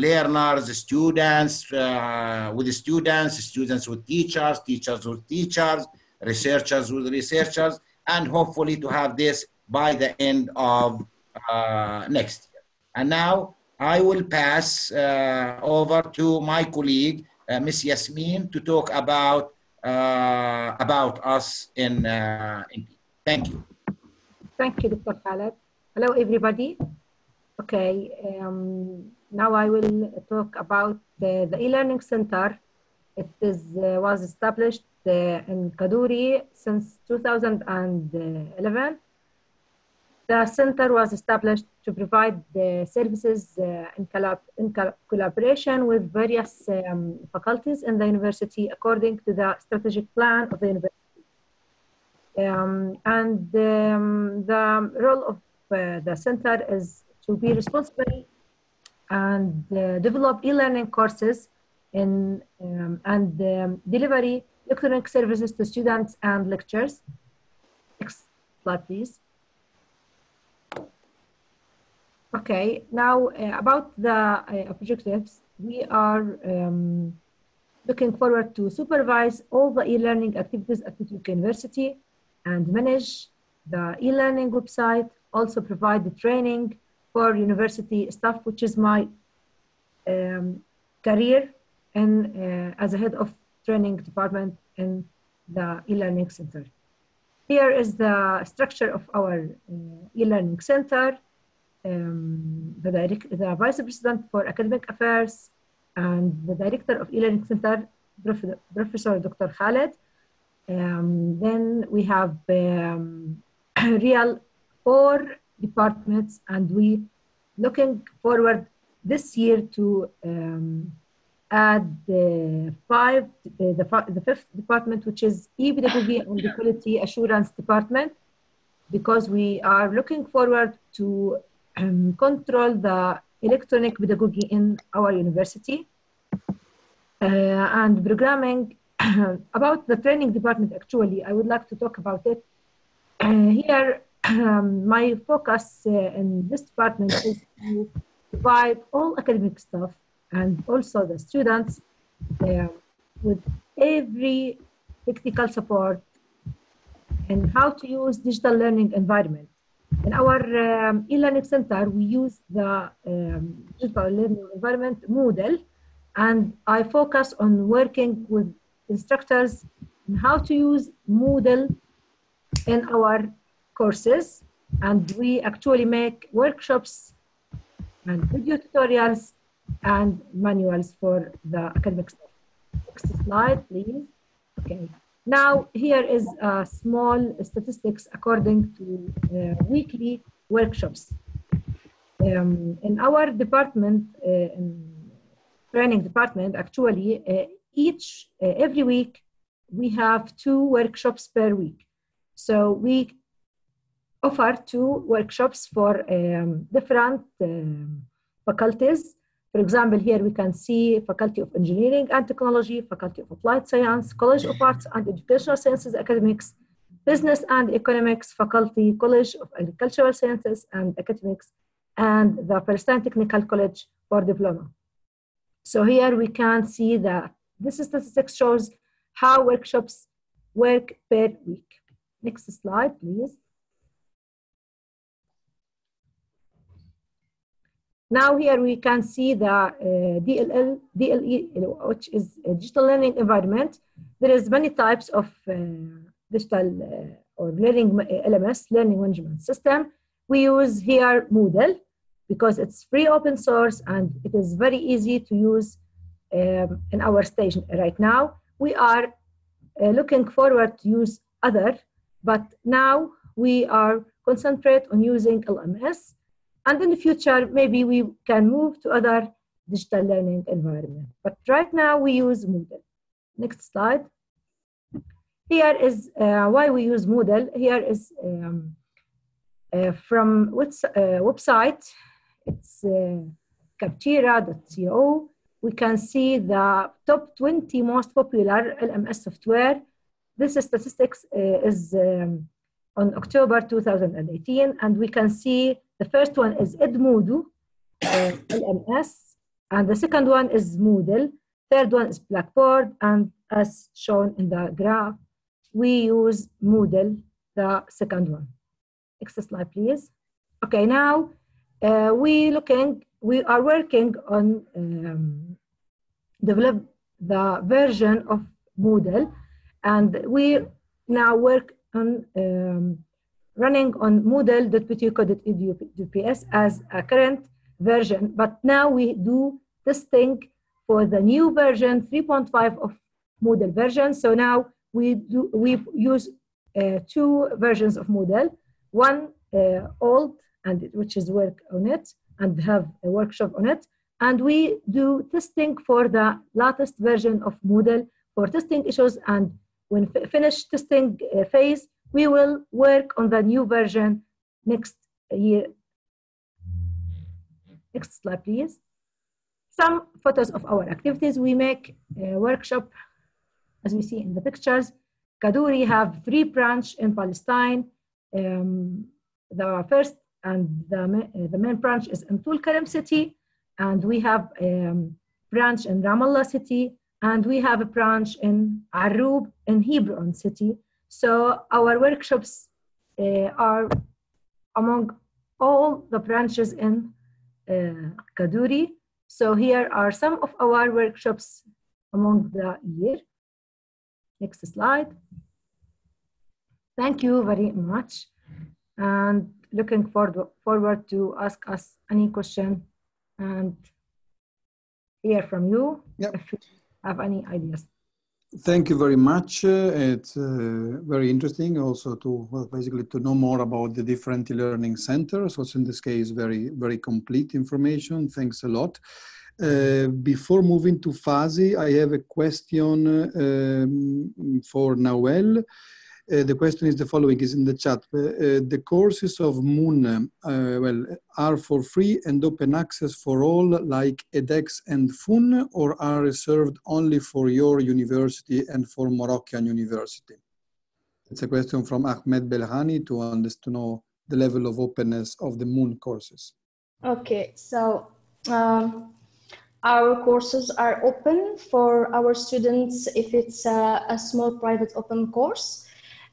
learners, students uh, with the students, students with teachers, teachers with teachers, researchers with researchers, and hopefully to have this by the end of uh, next year. And now I will pass uh, over to my colleague, uh, Miss Yasmin, to talk about, uh, about us in, uh, in. Thank you. Thank you, Doctor Khaled. Hello, everybody. Okay. Um, Now I will talk about uh, the eLearning Center. It is, uh, was established uh, in Kadoorie since two thousand eleven. The center was established to provide the services uh, in, collab in co collaboration with various um, faculties in the university according to the strategic plan of the university. Um, and um, the role of uh, the center is to be responsible and uh, develop e-learning courses in, um, and um, delivery electronic services to students and lectures. Next slide, please. Okay, now uh, about the uh, objectives, we are um, looking forward to supervise all the e-learning activities at Duke University and manage the e-learning website, also provide the training for university staff, which is my um, career and uh, as a head of training department in the e-learning center. Here is the structure of our uh, e-learning center, um, the, direct, the vice president for academic affairs and the director of e-learning center, Prof, Professor Doctor Khaled. Um, then we have um, real four departments, and we looking forward this year to um, add the five, the, the, the fifth department, which is E B W B and the Quality Assurance Department, because we are looking forward to um, control the electronic pedagogy in our university. Uh, and programming, about the training department, actually, I would like to talk about it uh, here. Um, my focus uh, in this department is to provide all academic staff and also the students uh, with every technical support and how to use digital learning environment. In our um, e-learning center, we use the um, digital learning environment, Moodle, and I focus on working with instructors on how to use Moodle in our courses, and we actually make workshops and video tutorials and manuals for the academic staff. Next slide, please. Okay. Now here is a small statistics according to uh, weekly workshops. Um, in our department, uh, in training department, actually, uh, each uh, every week we have two workshops per week. So we offer two workshops for um, different um, faculties. For example, here we can see Faculty of Engineering and Technology, Faculty of Applied Science, College of Arts and Educational Sciences Academics, Business and Economics Faculty, College of Agricultural Sciences and Academics, and the Palestine Technical College for Diploma. So here we can see that this statistic shows how workshops work per week. Next slide, please. Now here we can see the uh, D L E, which is a digital learning environment. There is many types of uh, digital uh, or learning L M S, learning management system. We use here Moodle because it's free open source and it is very easy to use um, in our station right now. We are uh, looking forward to use other, but now we are concentrate on using L M S. And in the future, maybe we can move to other digital learning environment. But right now, we use Moodle. Next slide. Here is uh, why we use Moodle. Here is um, uh, from which uh, website. It's uh, captira dot co. we can see the top twenty most popular L M S software. This statistics uh, is um, on October two thousand eighteen, and we can see the first one is Edmodo uh, L M S, and the second one is Moodle, third one is Blackboard, and as shown in the graph, we use Moodle, the second one. Next slide, please. Okay, now uh, we looking, we are working on um, develop the version of Moodle, and we now work on um, running on moodle dot p t u c o dot e d u p s as a current version, but now we do testing for the new version three point five of Moodle version. So now we do we use uh, two versions of Moodle, one uh, old and which is work on it and have a workshop on it, and we do testing for the latest version of Moodle for testing issues, and when finished testing uh, phase, we will work on the new version next year. Next slide, please. Some photos of our activities. We make a workshop, as we see in the pictures. Kadoorie have three branches in Palestine. Um, the first and the, the main branch is in Tulkarem city, and we have a um, branch in Ramallah city, and we have a branch in Arub in Hebron city. So our workshops uh, are among all the branches in uh, Kadoorie. So here are some of our workshops among the year. Next slide. Thank you very much. And looking forward, forward to ask us any question and hear from you. Yep. If you have any ideas. Thank you very much. Uh, it's uh, very interesting also to, well, basically to know more about the different e-learning centers, which in this case, very, very complete information. Thanks a lot. Uh, before moving to Fazi, I have a question um, for Nawel. Uh, the question is the following, is in the chat. Uh, uh, the courses of Moon uh, well, are for free and open access for all, like edX and F U N, or are reserved only for your university and for Moroccan university? It's a question from Ahmed Belhani to understand to know the level of openness of the Moon courses. Okay, so um, our courses are open for our students if it's a, a small private open course.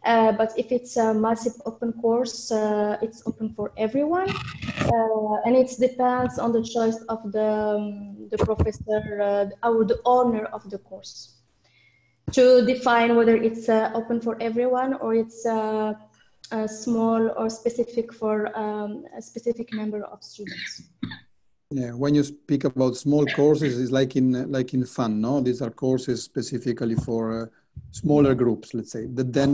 Uh, but if it's a massive open course, uh, it's open for everyone, uh, and it depends on the choice of the, um, the professor uh, or the owner of the course to define whether it's uh, open for everyone or it's uh, uh, small or specific for um, a specific number of students. Yeah, when you speak about small courses, it's like in like in F U N, no? These are courses specifically for. Uh, smaller groups, let's say, that then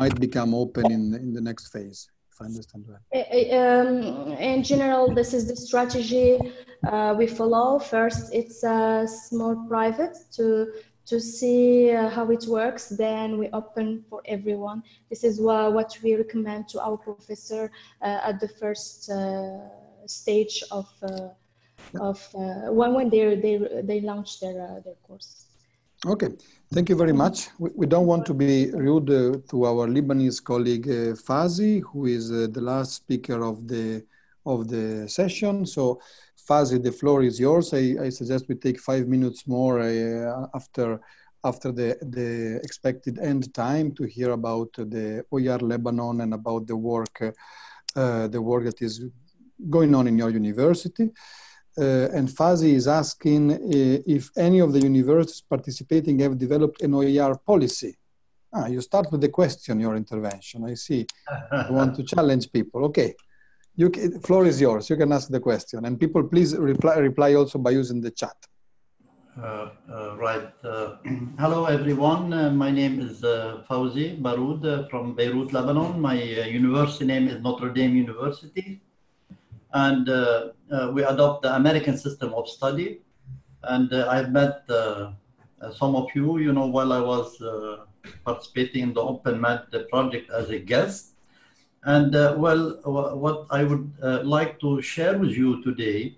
might become open in, in the next phase, if I understand right. Um, in general, this is the strategy uh, we follow. First, it's a small private to, to see uh, how it works. Then we open for everyone. This is wh what we recommend to our professor uh, at the first uh, stage of, uh, yeah. of uh, when, when they, they, they launch their, uh, their course. Okay, thank you very much. We, we don't want to be rude uh, to our Lebanese colleague uh, Fazi, who is uh, the last speaker of the of the session. So, Fazi, the floor is yours. I, I suggest we take five minutes more uh, after after the the expected end time to hear about the O E R Lebanon and about the work uh, uh, the work that is going on in your university. Uh, and Fazi is asking uh, if any of the universities participating have developed an O E R policy. Ah, you start with the question, your intervention. I see. You want to challenge people. Okay. You can, floor is yours. You can ask the question. And people, please reply, reply also by using the chat. Uh, uh, right. Uh, hello, everyone. Uh, my name is uh, Fazi Baroud uh, from Beirut, Lebanon. My uh, university name is Notre Dame University. And uh, uh, we adopt the American system of study. And uh, I've met uh, some of you, you know, while I was uh, participating in the OpenMed project as a guest. And uh, well, what I would uh, like to share with you today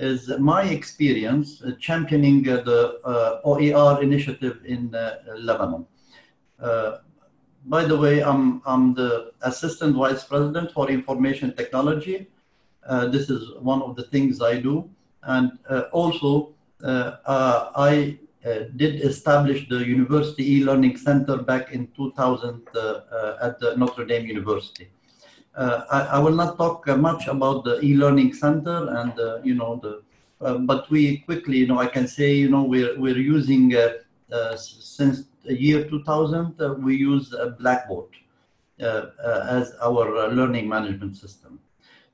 is my experience championing the uh, O E R initiative in uh, Lebanon. Uh, by the way, I'm, I'm the Assistant Vice President for Information Technology. Uh, this is one of the things I do. And uh, also, uh, uh, I uh, did establish the University eLearning Center back in two thousand uh, uh, at the Notre Dame University. Uh, I, I will not talk much about the eLearning Center and, uh, you know, the, uh, but we quickly, you know, I can say, you know, we're, we're using, uh, uh, since the year two thousand, uh, we use uh, Blackboard uh, uh, as our uh, learning management system.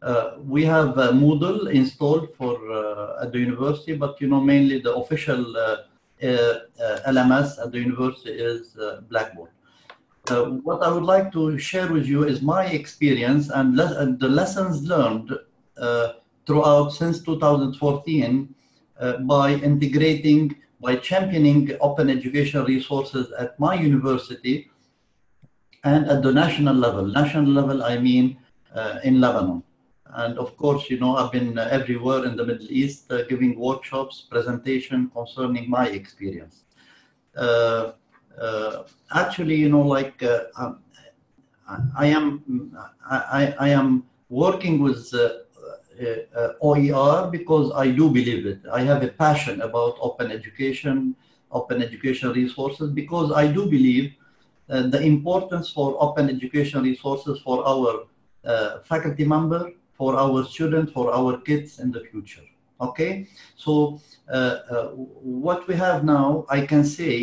Uh, we have uh, Moodle installed for, uh, at the university, but, you know, mainly the official uh, uh, uh, L M S at the university is uh, Blackboard. Uh, what I would like to share with you is my experience and, le and the lessons learned uh, throughout since two thousand fourteen uh, by integrating, by championing open educational resources at my university and at the national level. National level, I mean uh, in Lebanon. And of course, you know, I've been everywhere in the Middle East uh, giving workshops, presentation concerning my experience. Uh, Uh, actually, you know, like uh, um, I am, I, I am working with uh, uh, O E R because I do believe it. I have a passion about open education, open educational resources, because I do believe uh, the importance for open educational resources for our uh, faculty member, for our students, for our kids in the future. Okay, so uh, uh, what we have now, I can say,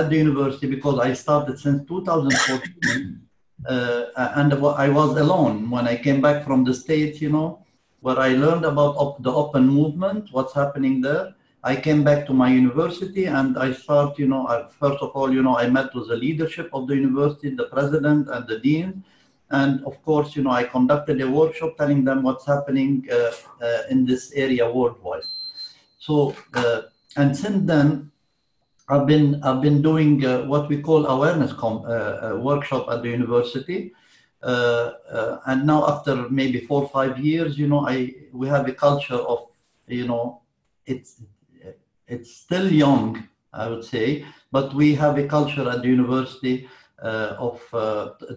at the university, because I started since two thousand fourteen, uh, and I was alone when I came back from the States, you know, where I learned about op the open movement, what's happening there. I came back to my university and I start, you know, I, first of all, you know, I met with the leadership of the university, the president and the dean. And of course, you know, I conducted a workshop telling them what's happening uh, uh, in this area worldwide. So, uh, and since then, I've been, I've been doing uh, what we call awareness com uh, uh, workshop at the university. Uh, uh, and now after maybe four or five years, you know, I, we have a culture of, you know, it's, it's still young, I would say, but we have a culture at the university uh, of uh,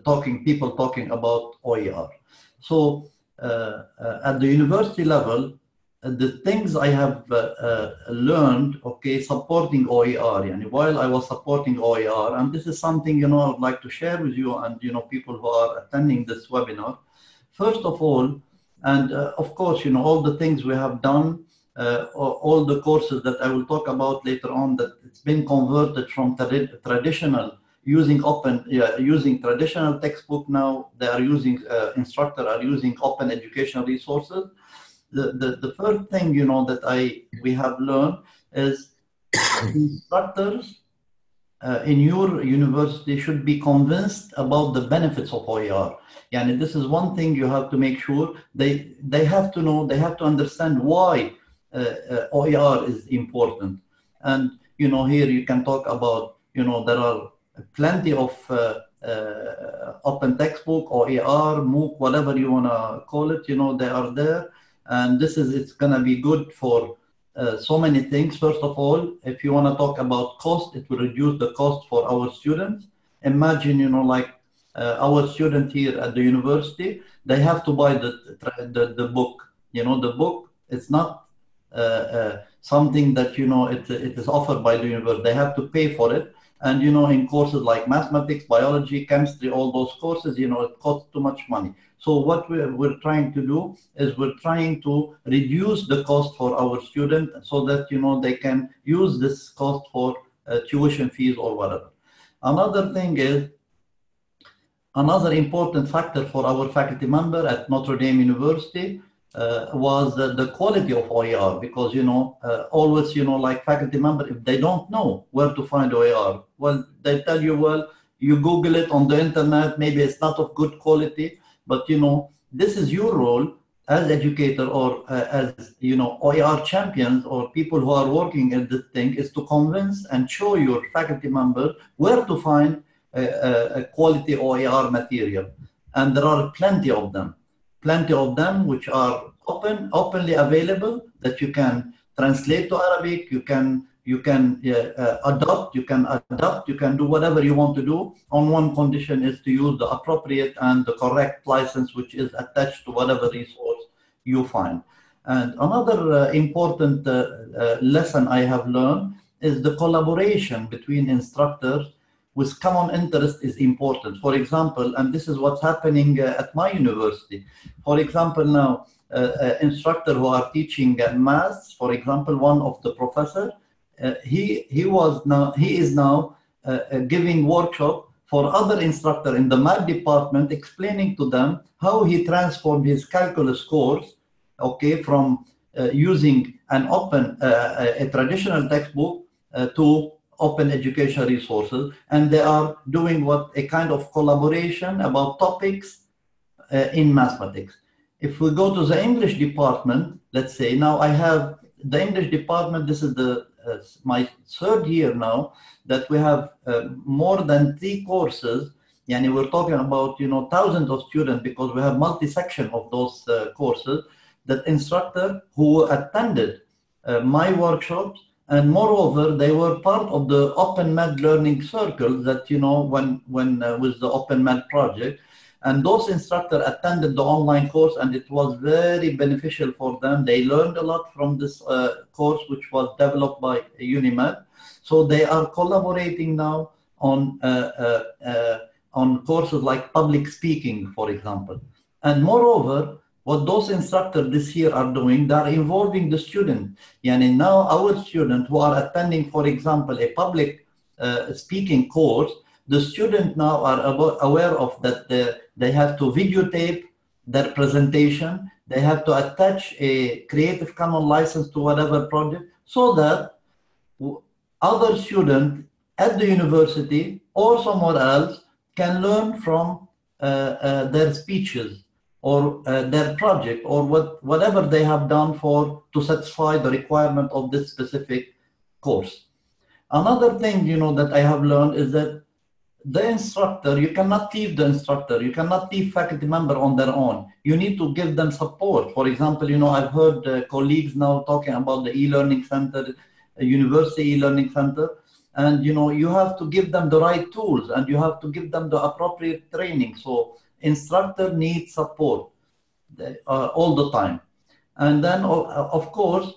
talking, people talking about O E R. So uh, uh, at the university level, the things I have uh, uh, learned, okay, supporting O E R, and while I was supporting O E R, and this is something, you know, I would like to share with you and, you know, people who are attending this webinar. First of all, and uh, of course, you know, all the things we have done, uh, all the courses that I will talk about later on, that it's been converted from trad traditional, using open, yeah, using traditional textbook now, they are using, uh, instructor are using open educational resources. The, the, the third thing, you know, that I, we have learned is instructors uh, in your university should be convinced about the benefits of O E R. And this is one thing you have to make sure they, they have to know, they have to understand why uh, uh, O E R is important. And, you know, here you can talk about, you know, there are plenty of uh, uh, open textbook, O E R, MOOC, whatever you want to call it, you know, they are there. And this is, it's going to be good for uh, so many things. First of all, if you want to talk about cost, it will reduce the cost for our students. Imagine, you know, like uh, our student here at the university, they have to buy the, the, the book. You know, the book, it's not uh, uh, something that, you know, it, it is offered by the university. They have to pay for it. And, you know, in courses like mathematics, biology, chemistry, all those courses, you know, it costs too much money. So what we're, we're trying to do is we're trying to reduce the cost for our students so that, you know, they can use this cost for uh, tuition fees or whatever. Another thing is, another important factor for our faculty member at Notre Dame University uh, was uh, the quality of O E R, because, you know, uh, always, you know, like faculty member, if they don't know where to find O E R, well, they tell you, well, you Google it on the internet, maybe it's not of good quality. But, you know, this is your role as educator or uh, as, you know, O E R champions or people who are working at this thing is to convince and show your faculty members where to find a, a quality O E R material. And there are plenty of them, plenty of them which are open, openly available that you can translate to Arabic, you can, you can uh, uh, adopt, you can adopt, you can do whatever you want to do, on one condition is to use the appropriate and the correct license which is attached to whatever resource you find. And another uh, important uh, uh, lesson I have learned is the collaboration between instructors with common interest is important. For example, and this is what's happening uh, at my university. For example, now, uh, uh, instructor who are teaching uh, maths, for example, one of the professor, uh, he, he, was now, he is now uh, uh, giving workshop for other instructor in the math department, explaining to them how he transformed his calculus course, okay, from uh, using an open, uh, a, a traditional textbook uh, to open education resources, and they are doing what a kind of collaboration about topics uh, in mathematics. If we go to the English department, let's say now I have the English department, this is the uh, my third year now that we have uh, more than three courses, and we're talking about, you know, thousands of students because we have multi-section of those uh, courses, that instructor who attended uh, my workshops. And moreover, they were part of the OpenMed learning circle that, you know, when, when uh, with the OpenMed project. And those instructors attended the online course and it was very beneficial for them. They learned a lot from this uh, course, which was developed by UNIMED. So they are collaborating now on, uh, uh, uh, on courses like public speaking, for example. And moreover, what those instructors this year are doing, they are involving the student. And now our students who are attending, for example, a public uh, speaking course, the students now are aware of that they, they have to videotape their presentation. They have to attach a Creative Commons license to whatever project so that other students at the university or somewhere else can learn from uh, uh, their speeches or uh, their project, or what, whatever they have done for to satisfy the requirement of this specific course. Another thing, you know, that I have learned is that the instructor, you cannot leave the instructor, you cannot leave faculty member on their own. You need to give them support. For example, you know, I've heard uh, colleagues now talking about the e-learning center, uh, university e-learning center, and, you know, you have to give them the right tools and you have to give them the appropriate training. So instructor needs support uh, all the time. And then, uh, of course,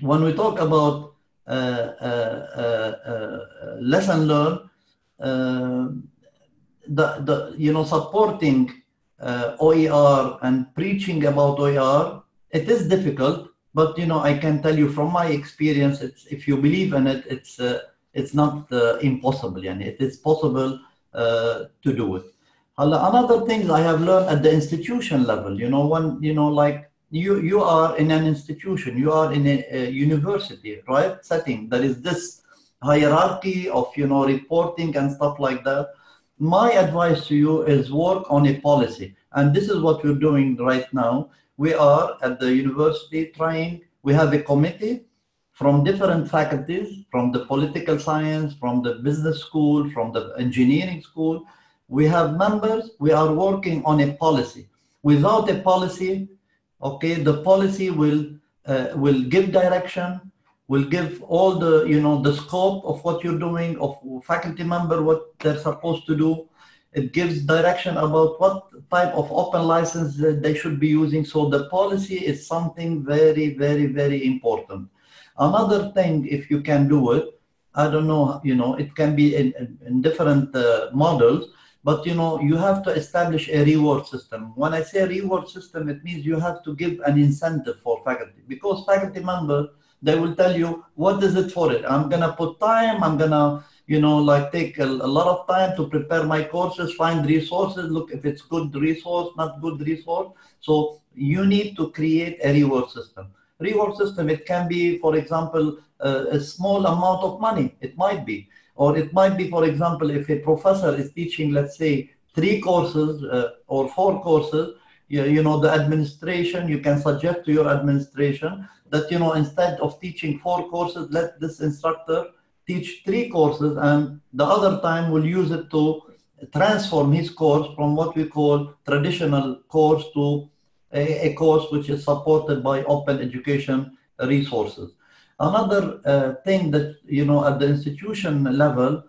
when we talk about uh, uh, uh, uh, lesson learned, uh, the, the, you know, supporting uh, O E R and preaching about O E R, it is difficult, but, you know, I can tell you from my experience, it's, if you believe in it, it's, uh, it's not uh, impossible, and it is possible uh, to do it. Another thing I have learned at the institution level, you know, one, you know, like you, you are in an institution, you are in a, a university, right, setting. There is this hierarchy of, you know, reporting and stuff like that. My advice to you is work on a policy. And this is what we're doing right now. We are at the university trying, we have a committee from different faculties, from the political science, from the business school, from the engineering school. We have members, we are working on a policy. Without a policy, okay, the policy will, uh, will give direction, will give all the, you know, the scope of what you're doing, of faculty member, what they're supposed to do. It gives direction about what type of open license that they should be using. So the policy is something very, very, very important. Another thing, if you can do it, I don't know, you know, it can be in, in different uh, models, but, you know, you have to establish a reward system. When I say reward system, it means you have to give an incentive for faculty, because faculty members, they will tell you, what is it for it? I'm going to put time, I'm going to, you know, like take a, a lot of time to prepare my courses, find resources, look if it's good resource, not good resource. So you need to create a reward system. Reward system, it can be, for example, uh, a small amount of money, it might be. Or it might be, for example, if a professor is teaching, let's say, three courses uh, or four courses, you, you know, the administration, you can suggest to your administration that, you know, instead of teaching four courses, let this instructor teach three courses, and the other time we'll use it to transform his course from what we call traditional course to a, a course which is supported by open education resources. Another uh, thing that, you know, at the institution level,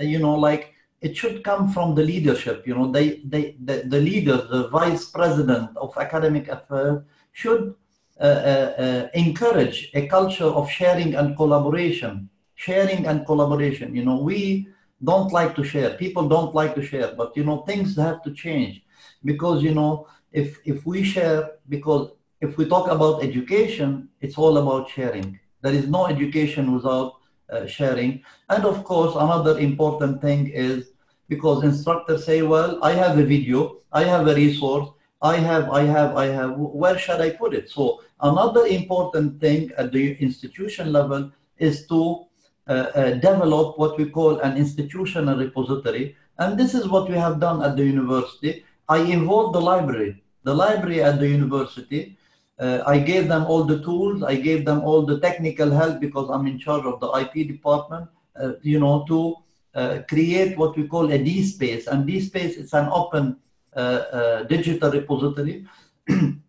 you know, like it should come from the leadership, you know, they, they, the, the leader, the vice president of academic affairs should uh, uh, encourage a culture of sharing and collaboration, sharing and collaboration. You know, we don't like to share, people don't like to share, but, you know, things have to change because, you know, if, if we share, because if we talk about education, it's all about sharing. There is no education without uh, sharing. And of course, another important thing is because instructors say, well, I have a video, I have a resource, I have, I have, I have, where should I put it? So another important thing at the institution level is to uh, uh, develop what we call an institutional repository. And this is what we have done at the university. I involved the library, the library at the university. Uh, I gave them all the tools, I gave them all the technical help because I'm in charge of the I P department, uh, you know, to uh, create what we call a DSpace. And DSpace is an open uh, uh, digital repository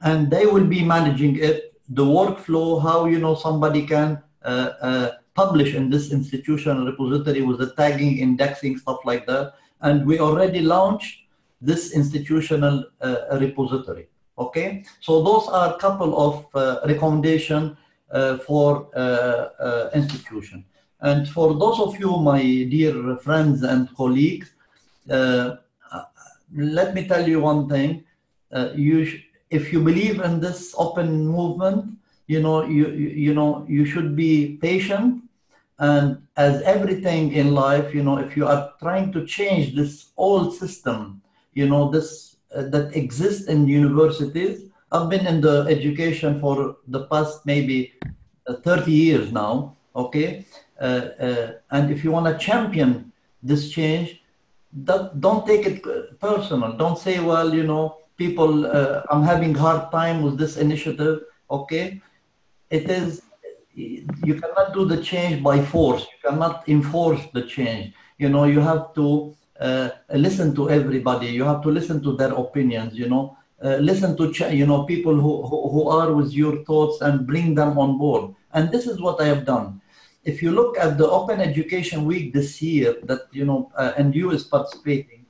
and they will be managing it, the workflow, how, you know, somebody can uh, uh, publish in this institutional repository with the tagging, indexing, stuff like that. And we already launched this institutional uh, repository. Okay, so those are a couple of uh, recommendations uh, for uh, uh, institution. And for those of you, my dear friends and colleagues, uh, let me tell you one thing. Uh, you sh if you believe in this open movement, you know, you, you, you know, you should be patient. And as everything in life, you know, if you are trying to change this old system, you know, this that exist in universities. I've been in the education for the past maybe thirty years now, okay? Uh, uh, and if you want to champion this change, that, don't take it personal. Don't say, well, you know, people, uh, I'm having a hard time with this initiative, okay? It is, you cannot do the change by force. You cannot enforce the change. You know, you have to Uh, listen to everybody. You have to listen to their opinions, you know, uh, listen to, you know, people who, who, who are with your thoughts and bring them on board. And this is what I have done. If you look at the Open Education Week this year that, you know, uh, and you is participating,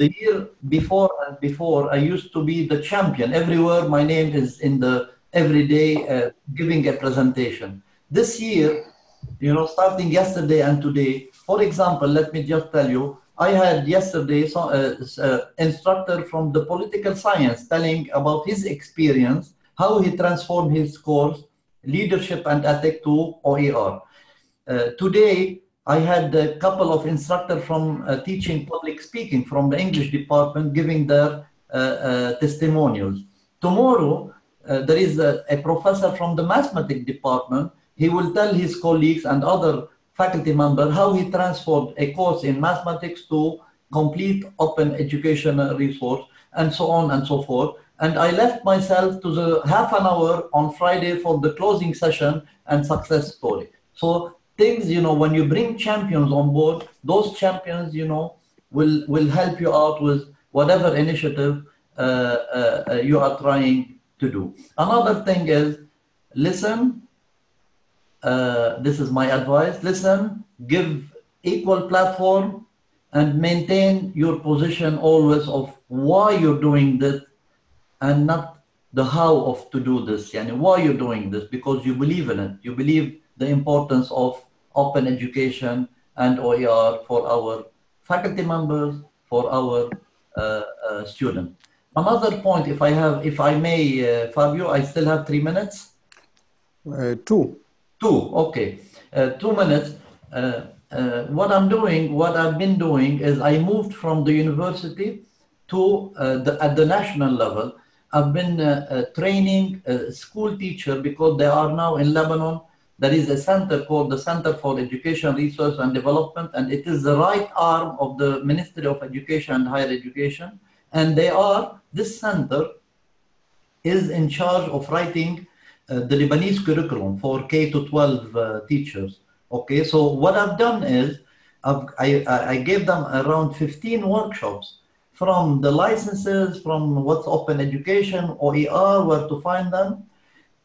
the year before and before I used to be the champion. Everywhere my name is in the everyday uh, giving a presentation. This year, you know, starting yesterday and today, for example, let me just tell you, I had yesterday some uh, uh, instructor from the political science telling about his experience, how he transformed his course, leadership and ethics to O E R. Uh, today, I had a couple of instructors from uh, teaching public speaking from the English department giving their uh, uh, testimonials. Tomorrow, uh, there is a, a professor from the mathematics department. He will tell his colleagues and other faculty member how he transformed a course in mathematics to complete open educational resource and so on and so forth. And I left myself to the half an hour on Friday for the closing session and success story. So things, you know, when you bring champions on board, those champions, you know, will, will help you out with whatever initiative uh, uh, you are trying to do. Another thing is listen. Uh, this is my advice, listen, give equal platform and maintain your position always of why you're doing this and not the how of to do this. Yani why you're doing this, because you believe in it. You believe the importance of open education and O E R for our faculty members, for our uh, uh, students. Another point, if I have, if I may, uh, Fabio, I still have three minutes? Uh, two. Two, okay, uh, two minutes. Uh, uh, what I'm doing, what I've been doing is I moved from the university to uh, the, at the national level. I've been uh, uh, training uh, school teacher because there are now in Lebanon, there is a center called the Center for Education Resource and Development, and it is the right arm of the Ministry of Education and Higher Education. And they are, this center is in charge of writing Uh, the Lebanese curriculum for K to twelve uh, teachers. Okay, so what I've done is I've, I, I gave them around fifteen workshops from the licenses, from what's open education, O E R, where to find them,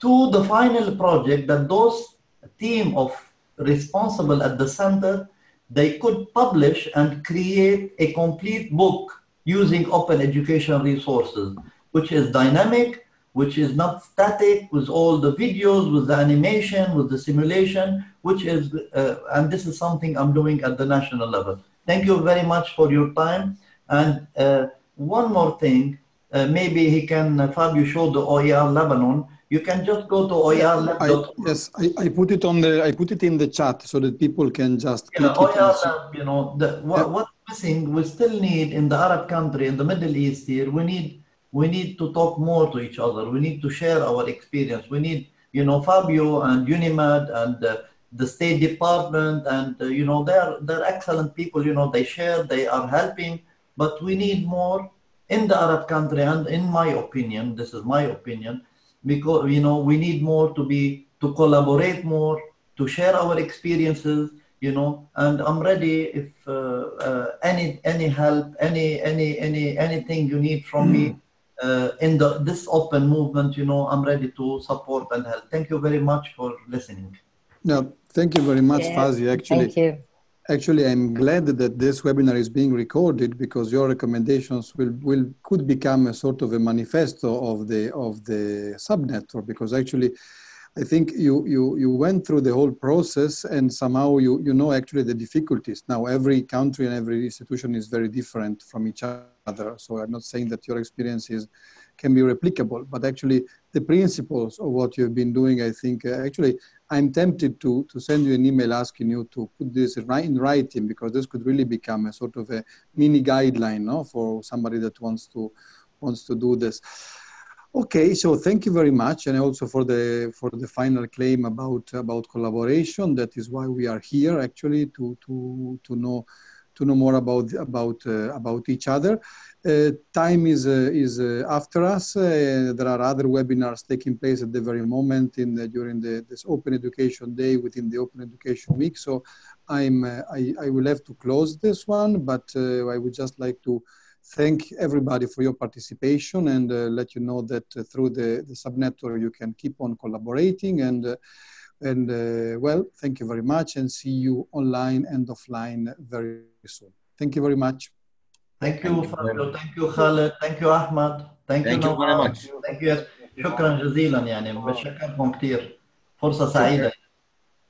to the final project that those team of responsible at the center, they could publish and create a complete book using open education resources, which is dynamic, which is not static, with all the videos, with the animation, with the simulation, which is, uh, and this is something I'm doing at the national level. Thank you very much for your time. And uh, one more thing, uh, maybe he can, uh, Fab, you show the O E R Lebanon. You can just go to O E R lab dot org. Yes, I, I put it on the, I put it in the chat so that people can just. Yeah, O E R lab, you know, the, what, yeah. what's missing, we still need in the Arab country, in the Middle East here, we need, we need to talk more to each other. We need to share our experience. We need, you know, Fabio and UNIMED and uh, the State Department and, uh, you know, they're, they're excellent people, you know, they share, they are helping, but we need more in the Arab country. And in my opinion, this is my opinion, because, you know, we need more to be, to collaborate more, to share our experiences, you know, and I'm ready if uh, uh, any, any help, any, any, any, anything you need from mm. me uh, in the, this open movement, you know, I'm ready to support and help. Thank you very much for listening. Yeah, thank you very much, yeah. Fazi. Actually, thank you. Actually, I'm glad that this webinar is being recorded because your recommendations will, will could become a sort of a manifesto of the of the subnetwork. Because actually, I think you you you went through the whole process and somehow you you know actually the difficulties. Now every country and every institution is very different from each other. So I'm not saying that your experience is can be replicable, but actually the principles of what you've been doing, I think uh, actually. I'm tempted to, to send you an email asking you to put this in writing because this could really become a sort of a mini guideline no, for somebody that wants to, wants to do this. Okay, so thank you very much. And also for the, for the final claim about, about collaboration, that is why we are here actually to, to, to know to know more about about uh, about each other. Uh, time is uh, is uh, after us. Uh, there are other webinars taking place at the very moment in the, during the, this Open Education Day within the Open Education Week. So, I'm uh, I, I will have to close this one, but uh, I would just like to thank everybody for your participation and uh, let you know that uh, through the, the subnetwork you can keep on collaborating and. Uh, And uh, well, thank you very much and see you online and offline very soon. Thank you very much. Thank you, Fabio. Thank you, Khaled. Thank you, Ahmad. Thank, thank you, you very much. Thank you. شكرا جزيلا يعني بشكركم كثير. فرصة سعيدة.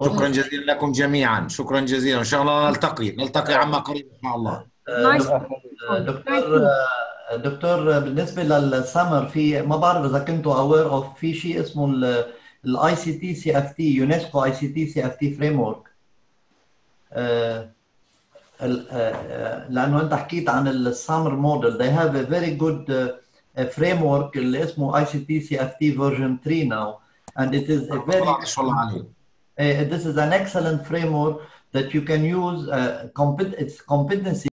شكرا جزيلا لكم جميعا. شكرا جزيلا. إن شاء الله نلتقي. نلتقي عما قريب إن شاء الله. دكتور دكتور بالنسبة للسمر في ما بعرف إذا كنتوا aware of في شيء اسمه I C T C F T, UNESCO I C T C F T framework. Uh, لأنه أنت حكيت عن السامر موديل. They have a very good uh, framework اللي اسمه I C T C F T version three now, and it is a very. Uh, this is an excellent framework that you can use. Uh, compet it's competency.